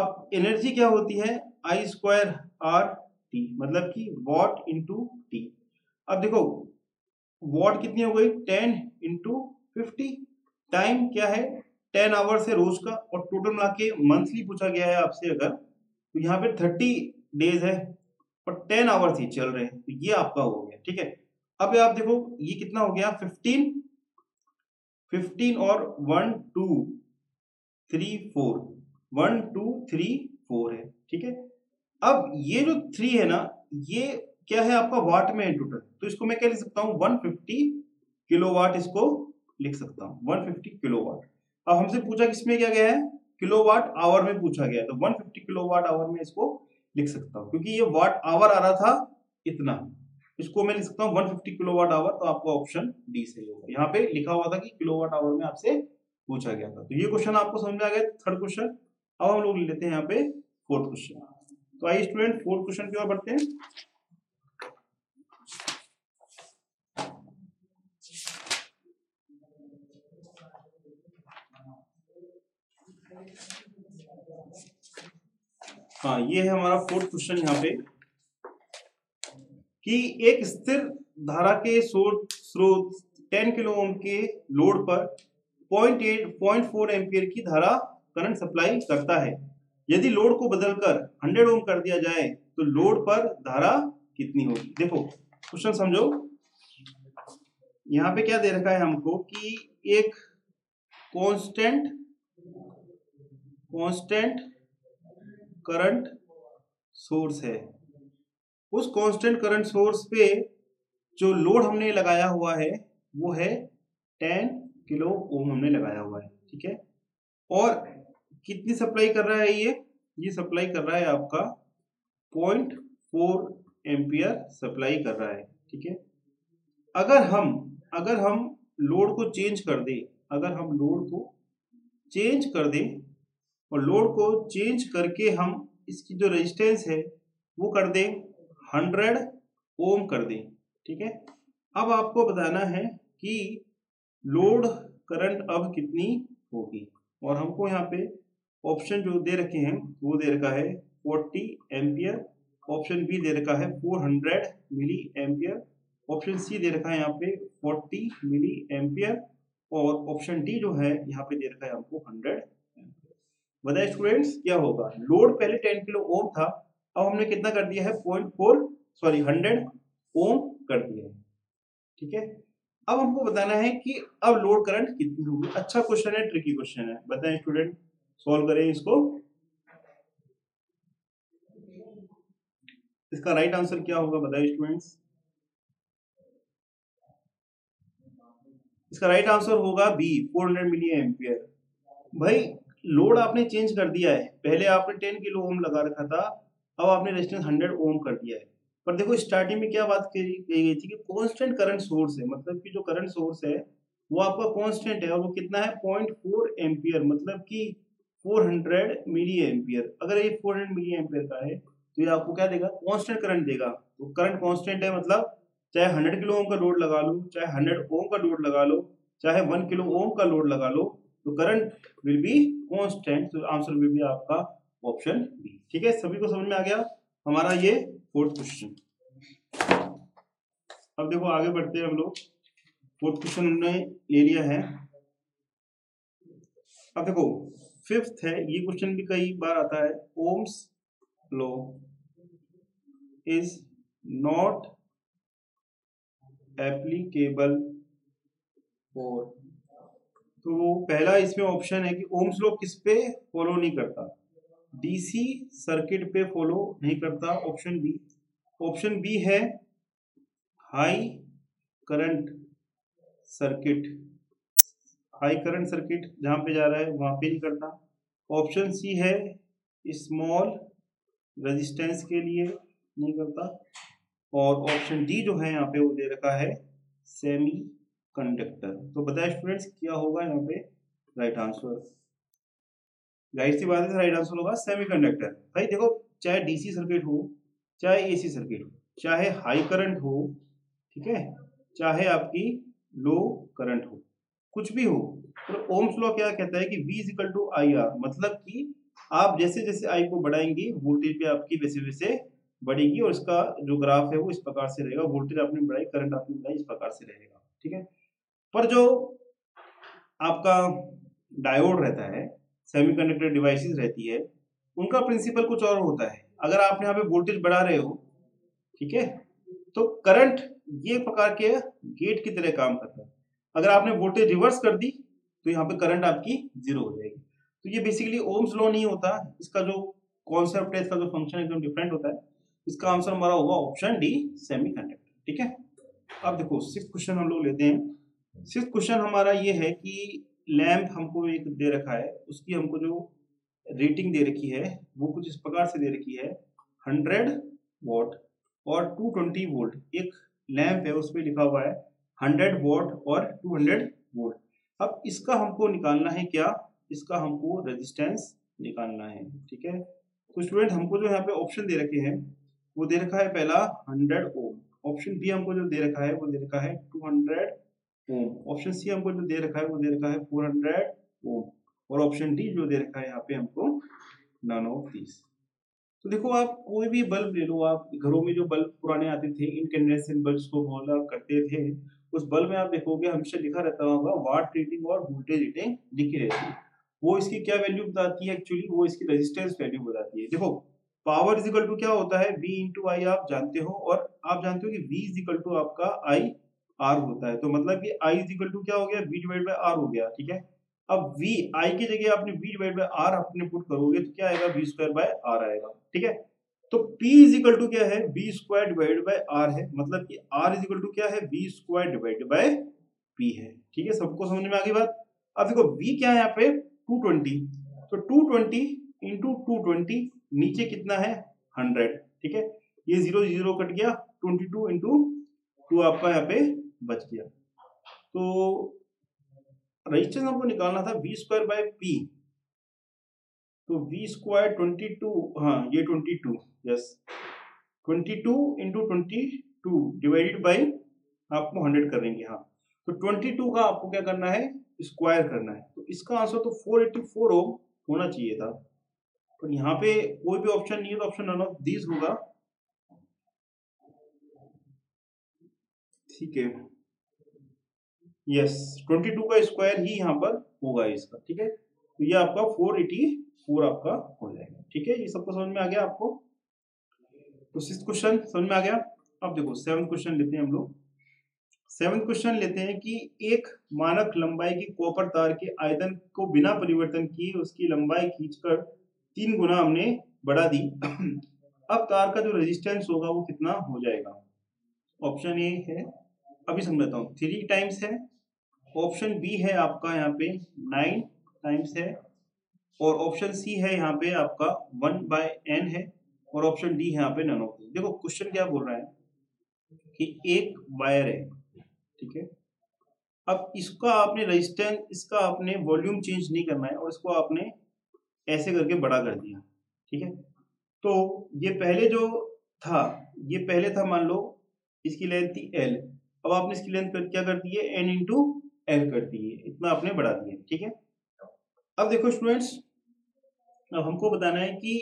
अब एनर्जी क्या होती है, आई स्क्वायर आर टी, मतलब कि वॉट इंटू टी। अब देखो वॉट कितनी हो गई, टेन इंटू फिफ्टी, टाइम क्या है टेन आवर्स है रोज का, और टोटल मिला के मंथली पूछा गया है आपसे अगर, तो यहाँ पे थर्टी डेज है और टेन आवर्स ही चल रहे हैं, तो ये आपका हो गया, ठीक है। अब आप देखो ये कितना हो गया, फिफ्टीन फिफ्टीन और one two three four, one two three four है, ठीक है। अब ये जो थ्री है ना, ये क्या है आपका वाट में है टोटल, तो इसको मैं क्या लिख सकता हूँ, वन फिफ्टी किलोवाट इसको लिख सकता हूँ, एक सौ पचास किलोवाट। अब हमसे पूछा किसमें क्या गया है, किलोवाट आवर में पूछा गया है, तो एक सौ पचास किलोवाट आवर में इसको लिख सकता हूँ, क्योंकि ये वाट आवर आ रहा था इतना, इसको मैं लिख सकता हूँ एक सौ पचास किलोवाट आवर। तो आपका ऑप्शन डी सही होगा। यहाँ पे लिखा हुआ था कि किलोवाट आवर में आपसे पूछा गया था। तो ये क्वेश्चन आपको समझ में आ गया, थर्ड क्वेश्चन। अब हम लोग लेते हैं यहाँ पे फोर्थ क्वेश्चन। तो आइए स्टूडेंट फोर्थ क्वेश्चन की ओर बढ़ते हैं। हाँ, ये है हमारा फोर्थ क्वेश्चन यहाँ पे कि एक स्थिर धारा के स्रोत दस किलो ओम के लोड पर ज़ीरो पॉइंट आठ, ज़ीरो पॉइंट चार एम्पीयर की धारा करंट सप्लाई करता है। यदि लोड को बदलकर सौ ओम कर दिया जाए तो लोड पर धारा कितनी होगी। देखो क्वेश्चन समझो, यहाँ पे क्या दे रखा है हमको कि एक कांस्टेंट कांस्टेंट करंट सोर्स है, उस कांस्टेंट करंट सोर्स पे जो लोड हमने लगाया हुआ है वो है दस किलो ओम हमने लगाया हुआ है, ठीक है। और कितनी सप्लाई कर रहा है ये ये सप्लाई कर रहा है आपका ज़ीरो पॉइंट चार एम्पियर सप्लाई कर रहा है, ठीक है। अगर हम अगर हम लोड को चेंज कर दें अगर हम लोड को चेंज कर दें और लोड को चेंज करके हम इसकी जो रेजिस्टेंस है वो कर दें सौ ओम कर दें, ठीक है। अब आपको बताना है कि लोड करंट अब कितनी होगी, और हमको यहाँ पे ऑप्शन जो दे रखे हैं वो दे रखा है चालीस एम्पियर, ऑप्शन बी दे रखा है चार सौ मिली एम्पियर, ऑप्शन सी दे रखा है यहाँ पे चालीस मिली एम्पियर, और ऑप्शन डी जो है यहाँ पे दे रखा है आपको सौ। बताए स्टूडेंट्स क्या होगा, लोड पहले दस किलो ओम था, अब हमने कितना कर दिया है point four sorry hundred ohm कर दिया है, ठीक है। अब हमको बताना है कि अब लोड करंट कितनी होगी। अच्छा क्वेश्चन है, ट्रिकी क्वेश्चन है, बताएं स्टूडेंट सॉल्व करें इसको। इसका राइट आंसर क्या होगा बताएं स्टूडेंट्स। इसका राइट आंसर होगा बी, चार सौ मिली एम्पियर। भाई लोड आपने चेंज कर दिया है, पहले आपने दस किलो ओम लगा रखा था, अब आपने रेजिस्टेंस सौ ओम कर दिया है। पर देखो स्टार्टिंग में क्या बात कही गई थी कि कांस्टेंट करंट सोर्स है, मतलब कि जो करंट सोर्स है वो आपका कांस्टेंट है, और वो कितना है ज़ीरो पॉइंट चार एम्पियर, मतलब कि चार सौ मिली एम्पियर। अगर ये चार सौ मिली एम्पियर का है तो ये आपको क्या देगा, कांस्टेंट करंट देगा। तो करंट कांस्टेंट है, मतलब चाहे सौ किलो ओम का लोड लगा लो, चाहे सौ ओम का लोड लगा लो, चाहे एक किलो ओम का लोड लगा लो, तो करंट विल बी कांस्टेंट। तो आंसर विल बी आपका ऑप्शन बी, ठीक है। सभी को समझ में आ गया हमारा ये फोर्थ क्वेश्चन। अब देखो आगे बढ़ते हैं हम लोग, फोर्थ क्वेश्चन हमने ले लिया है। अब देखो फिफ्थ है, ये क्वेश्चन भी कई बार आता है, ohm's law is not applicable for. तो पहला इसमें ऑप्शन है कि ओम्स लॉ किस पे फॉलो नहीं करता, डीसी सर्किट पे फॉलो नहीं करता, ऑप्शन बी। ऑप्शन बी है high current circuit, high current circuit जहाँ पे जा रहा है वहाँ पे नहीं करता। ऑप्शन सी है स्मॉल रेजिस्टेंस के लिए नहीं करता, और ऑप्शन डी जो है यहाँ पे वो दे रखा है सेमी कंडक्टर। तो बताए स्टूडेंट्स क्या होगा यहाँ पे राइट आंसर। जाहिर सी बात है राइट आंसर होगा सेमी कंडक्टर। भाई देखो चाहे डीसी सर्किट हो, चाहे एसी सर्किट हो, चाहे हाई करंट हो, ठीक है, चाहे आपकी लो करंट हो, कुछ भी हो, तो ओम्स लॉ क्या कहता है कि V is equal to I R, मतलब कि आप जैसे जैसे आई को बढ़ाएंगे वोल्टेज भी आपकी वैसे वैसे बढ़ेगी, और इसका जो ग्राफ है वो इस प्रकार से रहेगा, वोल्टेज आपने बढ़ाई, करंट आपने बढ़ाई, इस प्रकार से रहेगा, ठीक है। पर जो आपका डायोड रहता है, सेमीकंडक्टर डिवाइसेस रहती है, उनका प्रिंसिपल कुछ और होता है। अगर आप यहाँ पे वोल्टेज बढ़ा रहे हो, ठीक है, तो करंट ये प्रकार के गेट की तरह काम करता है। अगर आपने वोल्टेज रिवर्स कर दी तो यहाँ पे करंट आपकी जीरो हो जाएगी। तो ये बेसिकली ओम्स लॉ नहीं होता, इसका जो कॉन्सेप्ट है, इसका जो फंक्शन एकदम डिफरेंट होता है। इसका आंसर हमारा होगा ऑप्शन डी सेमीकंडक्टर, ठीक है। अब देखो सिक्स्थ क्वेश्चन हम लोग लेते हैं। सिक्स्थ क्वेश्चन हमारा ये है कि लैंप हमको एक दे रखा है, उसकी हमको जो रेटिंग दे रखी है वो कुछ इस प्रकार से दे रखी है, हंड्रेड वॉट और टू ट्वेंटी वोल्ट। एक लैंप है उसमें लिखा हुआ है हंड्रेड वॉट और टू हंड्रेड वोल्ट। अब इसका हमको निकालना है क्या, इसका हमको रेजिस्टेंस निकालना है। ठीक है तो स्टूडेंट हमको जो यहाँ पे ऑप्शन दे रखे हैं वो दे रखा है पहला हंड्रेड ओम, ऑप्शन बी हमको जो दे रखा है वो दे रखा है two hundred ohm, option C हमको जो दे रखा है वो दे रखा है फोर हंड्रेड ओम और ऑप्शन डी जो दे रखा है यहाँ पे हमको नाइन ऑफ दिस। तो देखो आप कोई भी बल्ब ले लो, आप घरों में जो बल्ब पुराने आते थे इनकैंडेसेंट बल्ब्स को बोला करते थे, उस बल्ब में आप देखोगे हमेशा लिखा रहता होगा वाट रीडिंग और वोल्टेज रीडिंग लिखी रहती है। वो इसकी क्या वैल्यू बताती है एक्चुअली, वो इसकी रेजिस्टेंस वैल्यू बताती है। देखो पावर इज इक्वल टू क्या होता है, वी इंटू आई आप जानते हो, और आप जानते हो कि वी इज इक्वल टू आपका आई आर होता है। तो मतलब कि आई इज इक्वल टू क्या हो गया, वी डिवाइड बाई आर हो गया। ठीक है अब v i की जगह आपने v डिवाइड बाय r अपने पुट करोगे तो क्या आएगा, v स्क्वायर बाय r आएगा। ठीक है तो p इज इक्वल टू क्या है, v square divide by r है, मतलब कि r इज इक्वल टू क्या है, v square divide by p है। ठीक है सबको समझ में आ गई बात। अब देखो v क्या है यहाँ पे टू ट्वेंटी, तो two twenty into two twenty नीचे कितना है हंड्रेड। ठीक है ये जीरो जीरो कट गया, ट्वेंटी टू इंटू टू आपका यहाँ पे बच गया। तो रेजिस्टेंस हमको निकालना था v स्क्वायर बाय p, तो v स्क्वायर ट्वेंटी टू, हाँ ये twenty two yes twenty two into twenty two divided by आपको हंड्रेड करेंगे। हाँ तो ट्वेंटी टू का आपको क्या करना है, स्क्वायर करना है। तो इसका आंसर तो फोर एट्टी फोर ओम होना चाहिए था, पर यहाँ पे कोई भी ऑप्शन नहीं है तो ऑप्शन नन ऑफ दीज होगा। ठीक है यस yes, ट्वेंटी टू का स्क्वायर ही यहाँ पर होगा इसका। ठीक है तो ये आपका फोर एटी फोर आपका हो जाएगा। ठीक है ये सबको समझ में आ गया आपको, तो सिक्स्थ क्वेश्चन समझ में आ गया। अब देखो सेवंथ क्वेश्चन लेते हैं हम लोग। सेवंथ क्वेश्चन लेते हैं कि एक मानक लंबाई की कॉपर तार के आयतन को बिना परिवर्तन किए उसकी लंबाई खींचकर तीन गुना हमने बढ़ा दी। अब तार का जो रेजिस्टेंस होगा वो कितना हो जाएगा, ऑप्शन ए है, अभी समझाता हूँ, थ्री टाइम्स है, ऑप्शन बी है आपका यहाँ पे नाइन टाइम्स है, और ऑप्शन सी है यहाँ पे आपका वन बाय एन है, और ऑप्शन डी है यहाँ पे नन ऑफ दिस। देखो क्वेश्चन क्या बोल रहा है कि एक वायर है। ठीक है अब इसका आपने रेजिस्टेंस, इसका आपने वॉल्यूम चेंज नहीं करना है और इसको आपने ऐसे करके बड़ा कर दिया। ठीक है तो ये पहले जो था, ये पहले था मान लो इसकी लेंथ थी एल, अब आपने इसकी लेंथ पर क्या कर दी है एन इंटू एल कर दी है, इतना आपने बढ़ा दिया। ठीक है अब देखो स्टूडेंट्स, अब हमको बताना है कि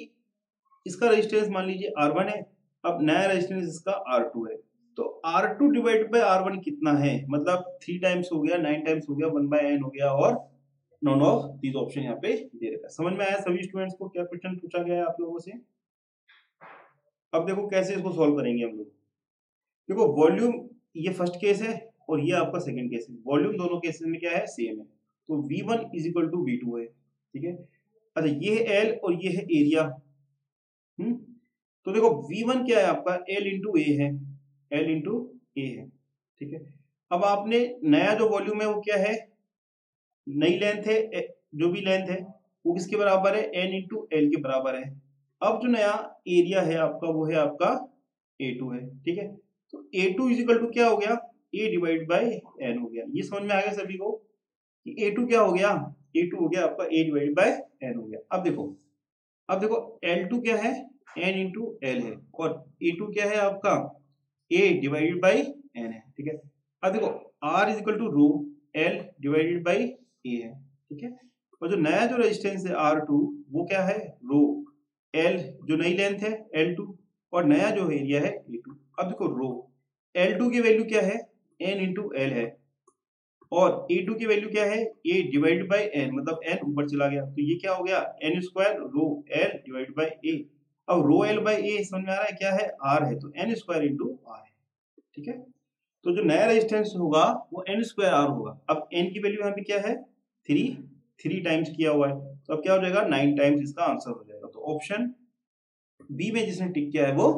इसका रेजिस्टेंस मान लीजिए आर वन है, अब नया रेजिस्टेंस इसका आर टू है, तो R two divide by R one कितना है, मतलब थ्री टाइम्स हो गया, नाइन टाइम्स हो गया, वन बाय एन हो गया और नॉन ऑफ दीज ऑप्शन यहाँ पे दे रखा है। समझ में आया सभी स्टूडेंट्स को क्या क्वेश्चन पूछा गया है आप लोगों से। अब देखो कैसे इसको सॉल्व करेंगे हम लोग। देखो वॉल्यूम ये फर्स्ट केस है और ये आपका सेकंड केस है, वॉल्यूम दोनों केसेस में क्या है सेम है, तो V one is equal to V two है। ठीक है अच्छा ये है एल और ये है एरिया। हम्म तो देखो वी वन क्या है आपका एल इंटू ए है, एल इंटू ए है। ठीक है अब आपने नया जो वॉल्यूम है वो क्या है, नई लेंथ है, जो भी लेंथ है वो किसके बराबर है, एन इंटू एल के बराबर है। अब जो नया एरिया है आपका वो है आपका ए टू है। ठीक है तो A two is equal to क्या हो गया, a डिवाइड बाय n हो गया। ये समझ में आ गया सभी को कि ए टू क्या हो गया, ए टू हो गया आपका a डिवाइड बाय n हो गया। अब देखो अब देखो एल टू क्या है n इंटू एल है और ए टू क्या है आपका a डिवाइड बाय n है। ठीक है अब देखो r is equal to rho L divided by a है। ठीक है और जो नया जो रेजिस्टेंस है आर टू वो क्या है रो एल, जो नई लेंथ है एल टू और नया जो एरिया है ए टू। अब देखो रो एल टू की वैल्यू क्या है n इंटू एल है और ए टू की वैल्यू क्या है a डिवाइड बाय n, मतलब n ऊपर चला गया तो ये क्या हो गया n square rho l divide by a। अब रो l बाय a समझ में आ रहा है क्या है r है, तो n स्क्वायर इंटू r है। ठीक है तो जो नया रेजिस्टेंस होगा वो n स्क्वायर r होगा। अब n की वैल्यू यहाँ पे क्या है थ्री, थ्री टाइम्स किया हुआ है तो अब क्या हो जाएगा नाइन टाइम्स इसका आंसर हो जाएगा। तो ऑप्शन बी में जिसने टिक किया है वो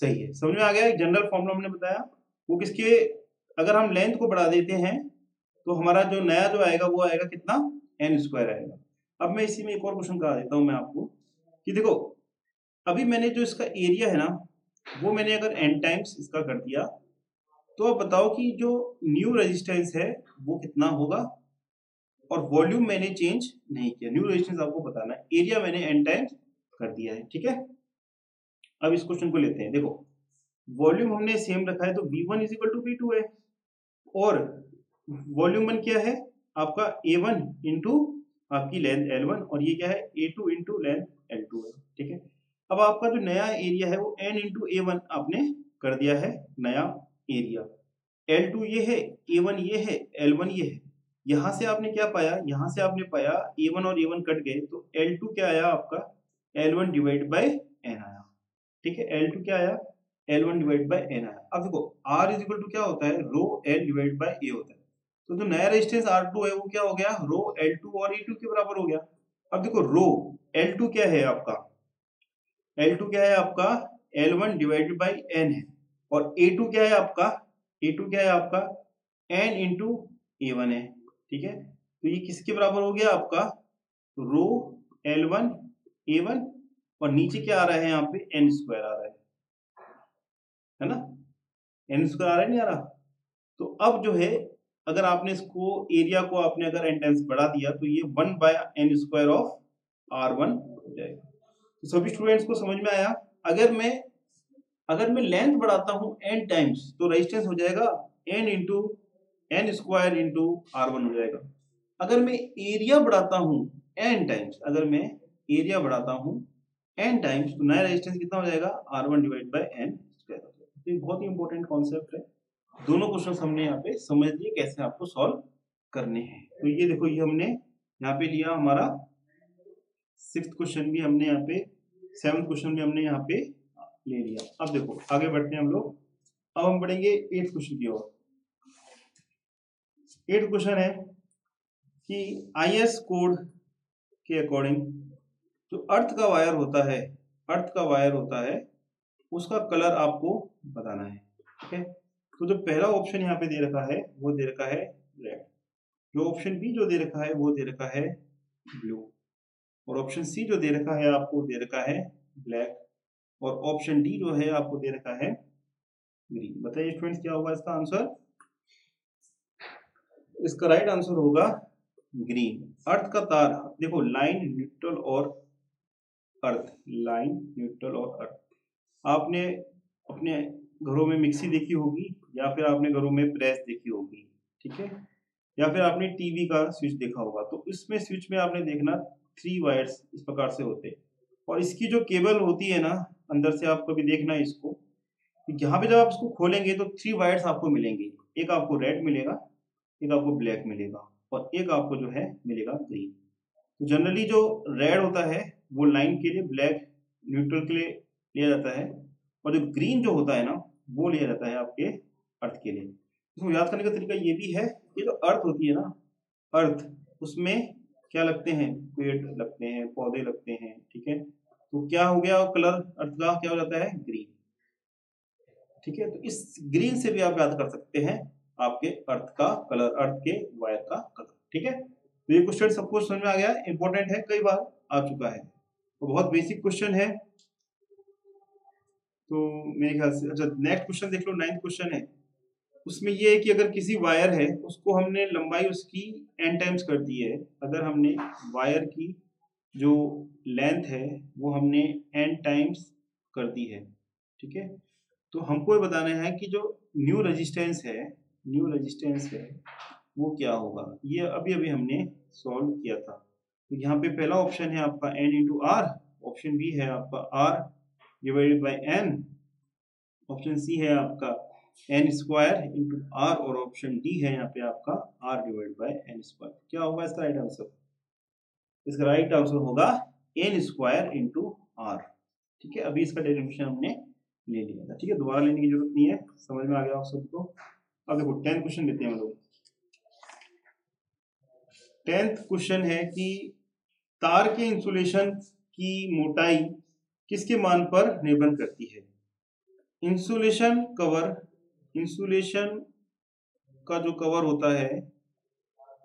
सही है। समझ में आ गया एक जनरल फॉर्मूला हमने बताया वो किसके, अगर हम लेंथ को बढ़ा देते हैं तो हमारा जो नया जो आएगा वो आएगा कितना, एन स्क्वायर आएगा। अब मैं इसी में एक और क्वेश्चन करा देता हूँ मैं आपको कि देखो अभी मैंने जो इसका एरिया है ना वो मैंने अगर एन टाइम्स इसका कर दिया तो अब बताओ कि जो न्यू रेजिस्टेंस है वो कितना होगा, और वॉल्यूम मैंने चेंज नहीं किया, न्यू रेजिस्टेंस आपको बताना है, एरिया मैंने एन टाइम्स कर दिया है। ठीक है, अब इस क्वेश्चन को लेते हैं। देखो वॉल्यूम हमने सेम रखा है तो V one is equal to V two है, और वॉल्यूम वन क्या है आपका ए वन इंटू आपकी लेंथ एल वन, और ये क्या है A two into length L two है। ठीक है, अब आपका जो नया एरिया है वो एन इंटू ए वन आपने कर दिया है नया एरिया, एल टू ये है, ए वन ये है, एल वन ये है। यहाँ से आपने क्या पाया, यहाँ से आपने पाया ए वन और ए वन कट गए तो एल टू क्या आया आपका, L one divide by N आया। ठीक है, एल टू क्या आया, L one divide by N आया। अब देखो आर इज इक्वल टू क्या होता है, rho L divide by A होता है, तो जो नया रेजिस्टेंस आर टू है वो क्या हो गया, रो एल टू और ए टू के बराबर हो गया। अब देखो रो एल टू क्या है आपका, एल टू क्या है आपका L one divided by N है, और ए टू क्या है आपका, ए टू क्या है आपका एन इंटू ए वन है। ठीक है, तो ये किसके बराबर हो गया आपका, rho L one A one, और नीचे क्या आ रहा है यहाँ पे एन स्क्वायर आ रहा है, है ना, एन स्क्वायर आ रहा है, नहीं आ रहा। तो अब जो है अगर आपने इसको एरिया को आपने अगर एन टाइम्स बढ़ा दिया तो ये one by N square of R one हो जाएगा। तो सभी स्टूडेंट्स को समझ में आया, अगर मैं अगर मैं लेंथ बढ़ाता हूँ एन टाइम्स तो रेजिस्टेंस हो जाएगा N into N square into R one हो जाएगा। अगर मैं एरिया बढ़ाता हूँ एन टाइम्स, अगर मैं एरिया बढ़ाता हूँ एन टाइम्स तो नया रेजिस्टेंस कितना हो जाएगा, R one divide by N square हो जाएगा। तो ये बहुत ही इंपॉर्टेंट कॉन्सेप्ट है, दोनों क्वेश्चन हमने यहाँ पे समझ लिए कैसे आपको सॉल्व करने हैं। तो ये देखो ये हमने यहाँ पे लिया हमारा सिक्स्थ क्वेश्चन भी हमने यहाँ पे, सेवंथ क्वेश्चन भी हमने यहाँ पे ले लिया। अब देखो आगे बढ़ते हैं हम लोग, अब हम पढ़ेंगे एट्थ क्वेश्चन की ओर। एट्थ क्वेश्चन है कि आई एस कोड के अकॉर्डिंग जो अर्थ का वायर होता है, अर्थ का वायर होता है उसका कलर आपको बताना है। ठीक है, तो जो पहला ऑप्शन यहाँ पे दे रखा है वो दे रखा है रेड, जो ऑप्शन बी जो दे रखा है वो दे रखा है ब्लू, और ऑप्शन सी जो दे रखा है आपको दे रखा है ब्लैक, और ऑप्शन डी जो है आपको दे रखा है ग्रीन। बताइए स्टूडेंट्स क्या होगा इसका आंसर, इसका राइट आंसर होगा ग्रीन। अर्थ का तार देखो लाइन न्यूट्रल और अर्थ, लाइन न्यूट्रल और अर्थ, आपने अपने घरों में मिक्सी देखी होगी या फिर आपने घरों में प्रेस देखी होगी। ठीक है, या फिर आपने टीवी का स्विच देखा होगा, तो इसमें स्विच में आपने देखना थ्री वायर्स इस प्रकार से होते हैं, और इसकी जो केबल होती है ना अंदर से आप कभी देखना है इसको, यहाँ पे जब आप इसको खोलेंगे तो थ्री वायर्स आपको मिलेंगे, एक आपको रेड मिलेगा, एक आपको ब्लैक मिलेगा, और एक आपको जो है मिलेगा ग्रीन। तो जनरली जो रेड होता है वो लाइन के लिए, ब्लैक न्यूट्रल के लिए लिया जाता है, और जो ग्रीन जो होता है ना वो लिया जाता है आपके अर्थ के लिए। इसको याद करने का तरीका ये भी है कि जो अर्थ होती है ना, अर्थ उसमें क्या लगते हैं, पेड़ लगते हैं, पौधे लगते हैं। ठीक है, तो क्या हो गया कलर अर्थ का, क्या हो जाता है ग्रीन। ठीक है, तो इस ग्रीन से भी आप याद कर सकते हैं आपके अर्थ का कलर, अर्थ के वायर का कलर। ठीक है, तो ये क्वेश्चन सबको समझ में आ गया, इंपॉर्टेंट है, कई बार आ चुका है, तो बहुत बेसिक क्वेश्चन है। तो मेरे ख्याल से अच्छा नेक्स्ट क्वेश्चन देख लो, नाइन्थ क्वेश्चन है, उसमें ये है कि अगर किसी वायर है उसको हमने लंबाई उसकी एन टाइम्स कर दी है, अगर हमने वायर की जो लेंथ है वो हमने एन टाइम्स कर दी है। ठीक है, तो हमको ये बताना है कि जो न्यू रेजिस्टेंस है, न्यू रेजिस्टेंस है वो क्या होगा। ये अभी अभी हमने सॉल्व किया था। तो यहाँ पे पहला ऑप्शन है आपका N into R, option B है आपका R divided by N, option C है आपका एन स्क्वायर इंटू आर, और ऑप्शन डी है यहाँ पे आपका R divided by N square. क्या होगा इसका राइट आंसर, इसका राइट आंसर होगा एन स्क्वायर इंटू आर। ठीक है, अभी इसका डेरिवेशन हमने ले लिया था। ठीक है, दोबारा लेने की जरूरत नहीं है, समझ में आ गया आप सबको। अब देखो टेंथ क्वेश्चन लेते हैं हम लोग। टेंथ क्वेश्चन है कि तार के इंसुलेशन की मोटाई किसके मान पर निर्भर करती है। इंसुलेशन कवर, इंसुलेशन का जो कवर होता है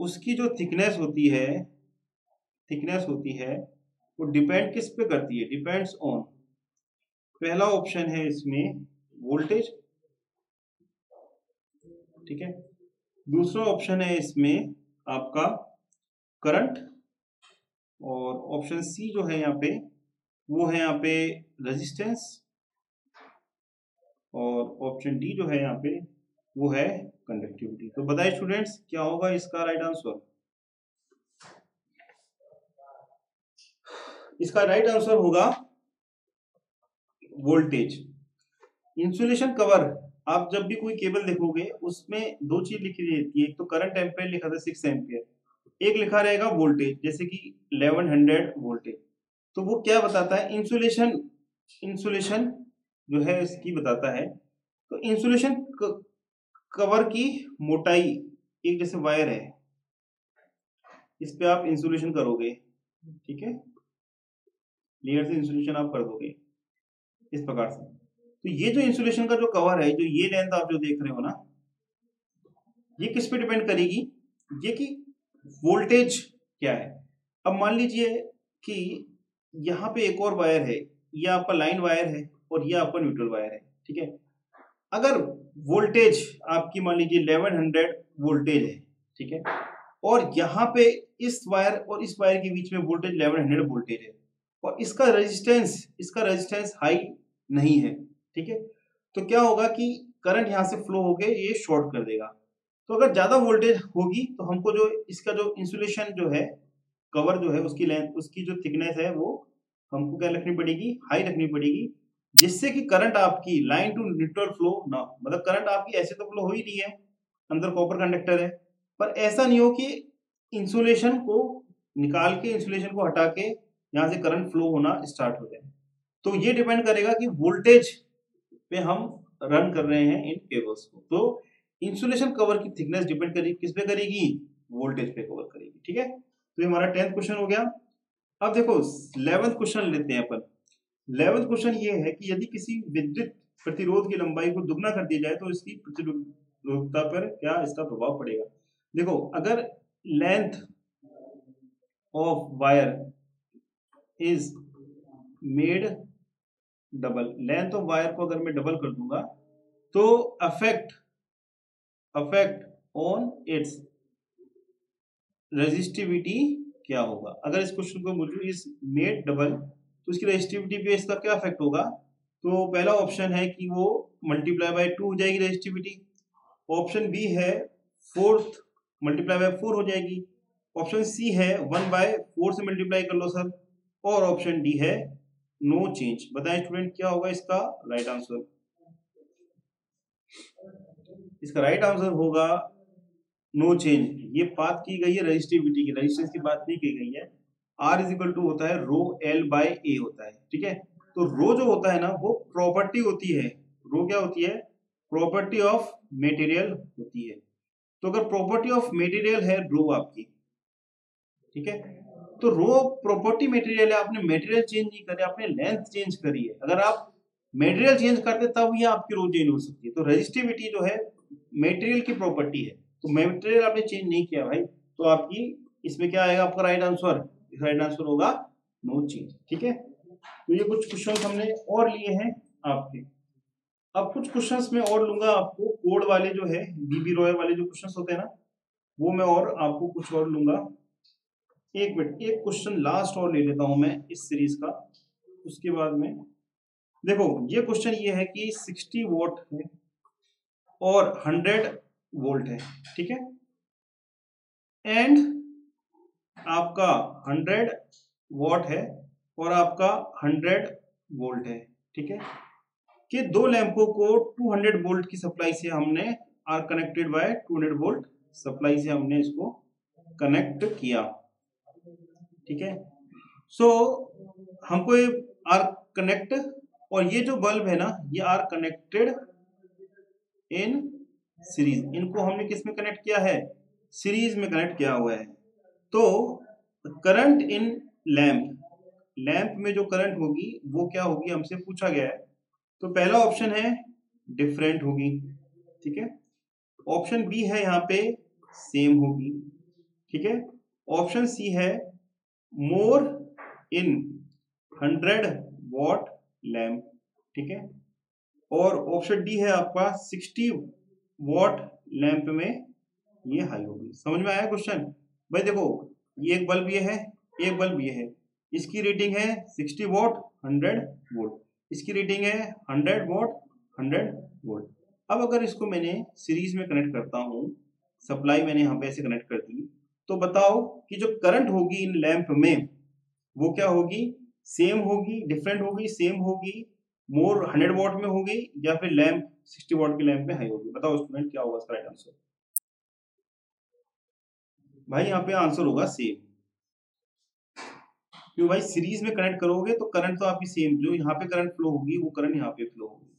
उसकी जो थिकनेस होती है थिकनेस होती है वो डिपेंड किस पे करती है, डिपेंड्स ऑन। पहला ऑप्शन है इसमें वोल्टेज, ठीक है। दूसरा ऑप्शन है इसमें आपका करंट, और ऑप्शन सी जो है यहाँ पे वो है यहाँ पे रेजिस्टेंस, और ऑप्शन डी जो है यहाँ पे वो है कंडक्टिविटी। तो बताइए स्टूडेंट्स क्या होगा इसका राइट आंसर। इसका राइट आंसर होगा वोल्टेज। इंसुलेशन कवर, आप जब भी कोई केबल देखोगे उसमें दो चीज लिखी रहती है, एक तो करंट एम्पेयर लिखा था सिक्स एम्पेयर, एक लिखा रहेगा वोल्टेज जैसे कि इलेवन हंड्रेड वोल्टेज। तो वो क्या बताता है, इंसुलेशन इंसुलेशन जो है इसकी बताता है। तो इंसुलेशन कवर की मोटाई, एक जैसे वायर है इस पे आप इंसुलेशन करोगे, ठीक है, लेयर से इंसुलेशन आप कर दोगे इस प्रकार से। तो ये जो इंसुलेशन का जो कवर है, जो ये लेंथ आप जो देख रहे हो ना, ये किस पे डिपेंड करेगी, ये कि वोल्टेज क्या है। अब मान लीजिए कि यहाँ पे एक और वायर है, यह आपका लाइन वायर है और यह आपका न्यूट्रल वायर है, ठीक है। अगर वोल्टेज आपकी मान लीजिए इलेवन हंड्रेड वोल्टेज है, ठीक है, और यहाँ पे इस वायर और इस वायर के बीच में वोल्टेज इलेवन हंड्रेड वोल्टेज है, और इसका रेजिस्टेंस इसका रेजिस्टेंस हाई नहीं है, ठीक है। तो क्या होगा कि करंट यहाँ से फ्लो होके ये शॉर्ट कर देगा। तो अगर ज़्यादा वोल्टेज होगी तो हमको जो इसका जो इंसुलेशन जो है कवर जो है उसकी लेंथ उसकी जो थिकनेस है वो हमको क्या रखनी पड़ेगी, हाई रखनी पड़ेगी, जिससे कि करंट आपकी लाइन टू न्यूट्रल फ्लो ना हो। मतलब करंट आपकी ऐसे तो फ्लो हो ही नहीं है, अंदर कॉपर कंडक्टर है, पर ऐसा नहीं हो कि इंसुलेशन को निकाल के इंसुलेशन को हटा के यहाँ से करंट फ्लो होना स्टार्ट हो जाए। तो ये डिपेंड करेगा कि वोल्टेज पे हम रन कर रहे हैं इन केबल्स को। तो इंसुलेशन कवर की थिकनेस डिपेंड करेगी किस पे करेगी, वोल्टेज पे कवर करेगी, ठीक है। तो ये हमारा टेंथ क्वेश्चन हो गया। अब देखो इलेवंथ क्वेश्चन लेते हैं अपन। इलेवंथ क्वेश्चन ये है कि यदि किसी विद्युत प्रतिरोध की लंबाई को दुगना कर दिया जाए तो इसकी प्रतिरोधकता पर क्या इसका प्रभाव पड़ेगा। देखो अगर length of wire is made double, length of wire को अगर मैं डबल कर दूंगा तो affect affect on its resistivity क्या होगा। अगर इस क्वेश्चन को मुझे इज मेड डबल तो इसकी रेजिस्टिविटी पे इसका क्या इफेक्ट होगा। तो पहला ऑप्शन है कि वो मल्टीप्लाई बाय टू हो जाएगी रेजिस्टिविटी, ऑप्शन बी है फोर्थ मल्टीप्लाई बाय फोर हो जाएगी, ऑप्शन सी है वन बाय फोर से मल्टीप्लाई कर लो सर, और ऑप्शन डी है नो चेंज। बताएं स्टूडेंट क्या होगा इसका राइट आंसर। इसका राइट आंसर होगा नो चेंज। ये बात की गई है रेजिस्टिविटी की, रेजिस्टेंस की बात नहीं की गई है। R इज इक्वल टू होता है रो एल बाय ए होता है, ठीक है। तो रो जो होता है ना वो प्रॉपर्टी होती है, रो क्या होती है, प्रॉपर्टी ऑफ मटेरियल होती है। तो अगर प्रॉपर्टी ऑफ मटेरियल है रो आपकी, ठीक है, तो रो प्रॉपर्टी मटेरियल है, आपने मटेरियल चेंज नहीं करी, आपने लेंथ चेंज करी है। अगर आप मटेरियल चेंज करते तब ये आपकी रो चेंज हो सकती है। तो रेजिस्टिविटी जो है मटेरियल की प्रॉपर्टी है, तो मटेरियल आपने चेंज नहीं किया भाई, तो आपकी इसमें क्या आएगा आपका राइट आंसर, राइट आंसर होगा नो चेंज, ठीक है। तो ये कुछ क्वेश्चन हमने और लिए हैं आपके। अब कुछ क्वेश्चंस में और लूंगा आपको, कोड वाले जो है डीबी रॉय वाले जो क्वेश्चंस होते हैं ना वो मैं और आपको कुछ और लूंगा। एक मिनट, एक क्वेश्चन लास्ट और ले लेता हूं मैं इस सीरीज का, उसके बाद में देखो ये क्वेश्चन ये है कि सिक्सटी वोल्ट है और हंड्रेड वोल्ट है, ठीक है, एंड आपका हंड्रेड वॉट है और आपका हंड्रेड वोल्ट है, ठीक है, कि दो लैंपों को टू हंड्रेड वोल्ट की सप्लाई से हमने are connected by two hundred volt supply से हमने इसको कनेक्ट किया, ठीक है। सो so, हमको ये आर कनेक्ट और ये जो बल्ब है ना ये आर कनेक्टेड इन सीरीज, इनको हमने किस में कनेक्ट किया है, सीरीज में कनेक्ट किया हुआ है। तो करंट इन लैंप, लैंप में जो करंट होगी वो क्या होगी हमसे पूछा गया है। तो पहला ऑप्शन है डिफरेंट होगी, ठीक है, ऑप्शन बी है यहाँ पे सेम होगी, ठीक है। ऑप्शन सी है more in hundred watt lamp, ठीक है। और ऑप्शन डी है आपका सिक्सटी वॉट लैम्प में ये हाई होगी। समझ में आया क्वेश्चन भाई? देखो ये एक बल्ब ये है, एक बल्ब ये है, इसकी रेटिंग है सिक्सटी वॉट हंड्रेड वोल्ट, इसकी रेटिंग है हंड्रेड वॉट हंड्रेड वोल्ट। अब अगर इसको मैंने सीरीज में कनेक्ट करता हूँ, सप्लाई मैंने यहाँ पे ऐसे कनेक्ट कर दी, तो बताओ कि जो करंट होगी इन लैंप में वो क्या होगी? सेम होगी, डिफरेंट होगी, सेम होगी, मोर हंड्रेड वॉट में होगी या फिर लैंप सिक्सटी वॉट के लैंप में हाई होगी? बताओ स्टूडेंट क्या होगा इसका राइट आंसर? भाई यहाँ पे आंसर होगा सेम। क्यों भाई? सीरीज में कनेक्ट करोगे तो करंट तो आपकी सेम, जो यहाँ पे करंट फ्लो होगी वो करंट यहाँ पे फ्लो होगी।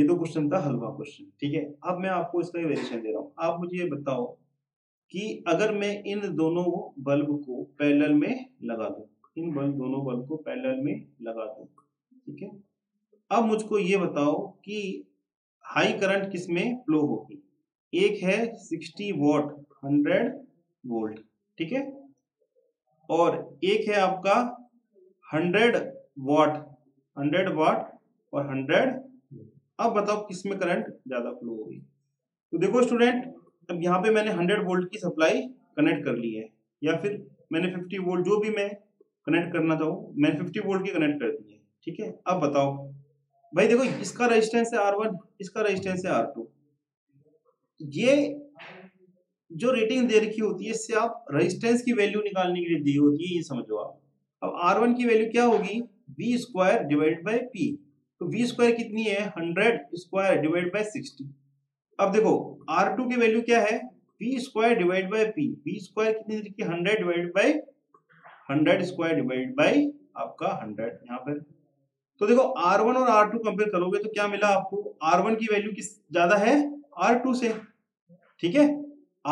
ये तो क्वेश्चन था हलवा क्वेश्चन, ठीक है। अब मैं आपको इसका ये वेरिएशन दे रहा हूँ। आप मुझे ये बताओ कि अगर मैं इन दोनों बल्ब को पैरेलल में लगा दूँ, इन बल्ब दोनों बल्ब को पैरेलल में लगा दूँ, ठीक है। अब मुझको ये बताओ कि हाई करंट किस में फ्लो होगी? एक है सिक्सटी वॉट हंड्रेड वोल्ट, ठीक है, और एक है आपका हंड्रेड वॉट हंड्रेड वॉट और हंड्रेड। अब बताओ किस में करंट ज्यादा फ्लो होगी? तो देखो स्टूडेंट, अब यहाँ पे मैंने हंड्रेड वोल्ट की सप्लाई कनेक्ट कर ली है, या फिर मैंने फिफ्टी वोल्ट, जो भी मैं कनेक्ट करना चाहूँ, मैंने फिफ्टी वोल्ट की कनेक्ट कर दी है, ठीक है। अब बताओ भाई, देखो इसका रेजिस्टेंस है आर वन, इसका रेजिस्टेंस है आर टू। ये जो रेटिंग दे रखी होती है इससे आप रेजिस्टेंस की वैल्यू निकालने के लिए दी होती है, ये समझो आप। अब आर वन की वैल्यू क्या होगी? V square divide by P. तो वी स्क्वायर कितनी है? Hundred square divide by sixty. अब देखो आर टू की वैल्यू क्या है? V square divide by P. V square कितनी? Hundred divide by hundred square divide by आपका हंड्रेड यहाँ पर। तो देखो आर वन और आर टू कंपेयर करोगे तो क्या मिला आपको? आर वन की वैल्यू किस ज्यादा है? आर टू से, ठीक है।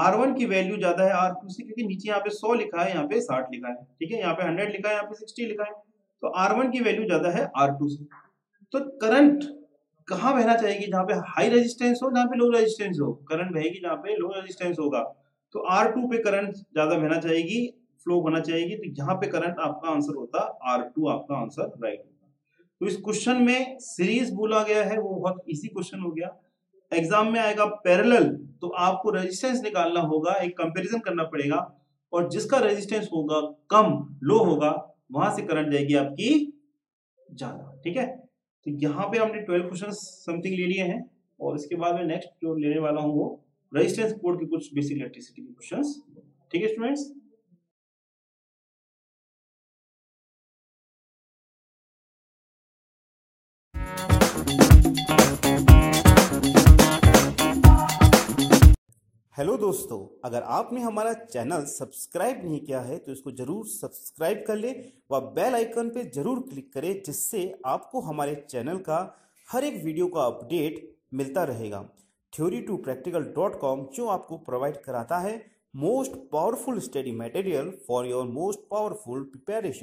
आर वन की वैल्यू ज्यादा है आर टू से, क्योंकि नीचे यहाँ पे सौ लिखा है, यहाँ पे साठ लिखा है, ठीक है, यहाँ पे हंड्रेड लिखा है, यहाँ पे सिक्सटी लिखा है। तो आर वन की वैल्यू ज्यादा है आर टू से। तो करंट कहाँ बहना चाहिए? जहाँ पे हाई रेजिस्टेंस हो, जहाँ पे लो रेजिस्टेंस हो, करंट बहेगी जहाँ पे लो रेजिस्टेंस होगा। तो आर टू पे करंट ज्यादा बहना चाहिए, फ्लो होना चाहिए। तो यहाँ पे करंट आपका आंसर होता आर टू, आपका आंसर राइट होता। तो इस क्वेश्चन में सीरीज बोला गया है, वो बहुत ईजी क्वेश्चन हो गया। एग्जाम में आएगा पैरेलल, तो आपको रेजिस्टेंस निकालना होगा, एक कंपैरिजन करना पड़ेगा, और जिसका रेजिस्टेंस होगा कम, लो होगा, वहां से करंट जाएगी आपकी ज्यादा, ठीक है। तो यहाँ पे हमने ट्वेल्व क्वेश्चन समथिंग ले लिए हैं, और इसके बाद में नेक्स्ट जो लेने वाला हूँ वो रेजिस्टेंस कोड के कुछ बेसिक इलेक्ट्रिसिटी के क्वेश्चंस, ठीक है स्टूडेंट्स। हेलो दोस्तों, अगर आपने हमारा चैनल सब्सक्राइब नहीं किया है तो इसको जरूर सब्सक्राइब कर लें व बेल आइकन पर जरूर क्लिक करें, जिससे आपको हमारे चैनल का हर एक वीडियो का अपडेट मिलता रहेगा। Theory to practical dot com जो आपको प्रोवाइड कराता है most powerful study material for your most powerful preparation.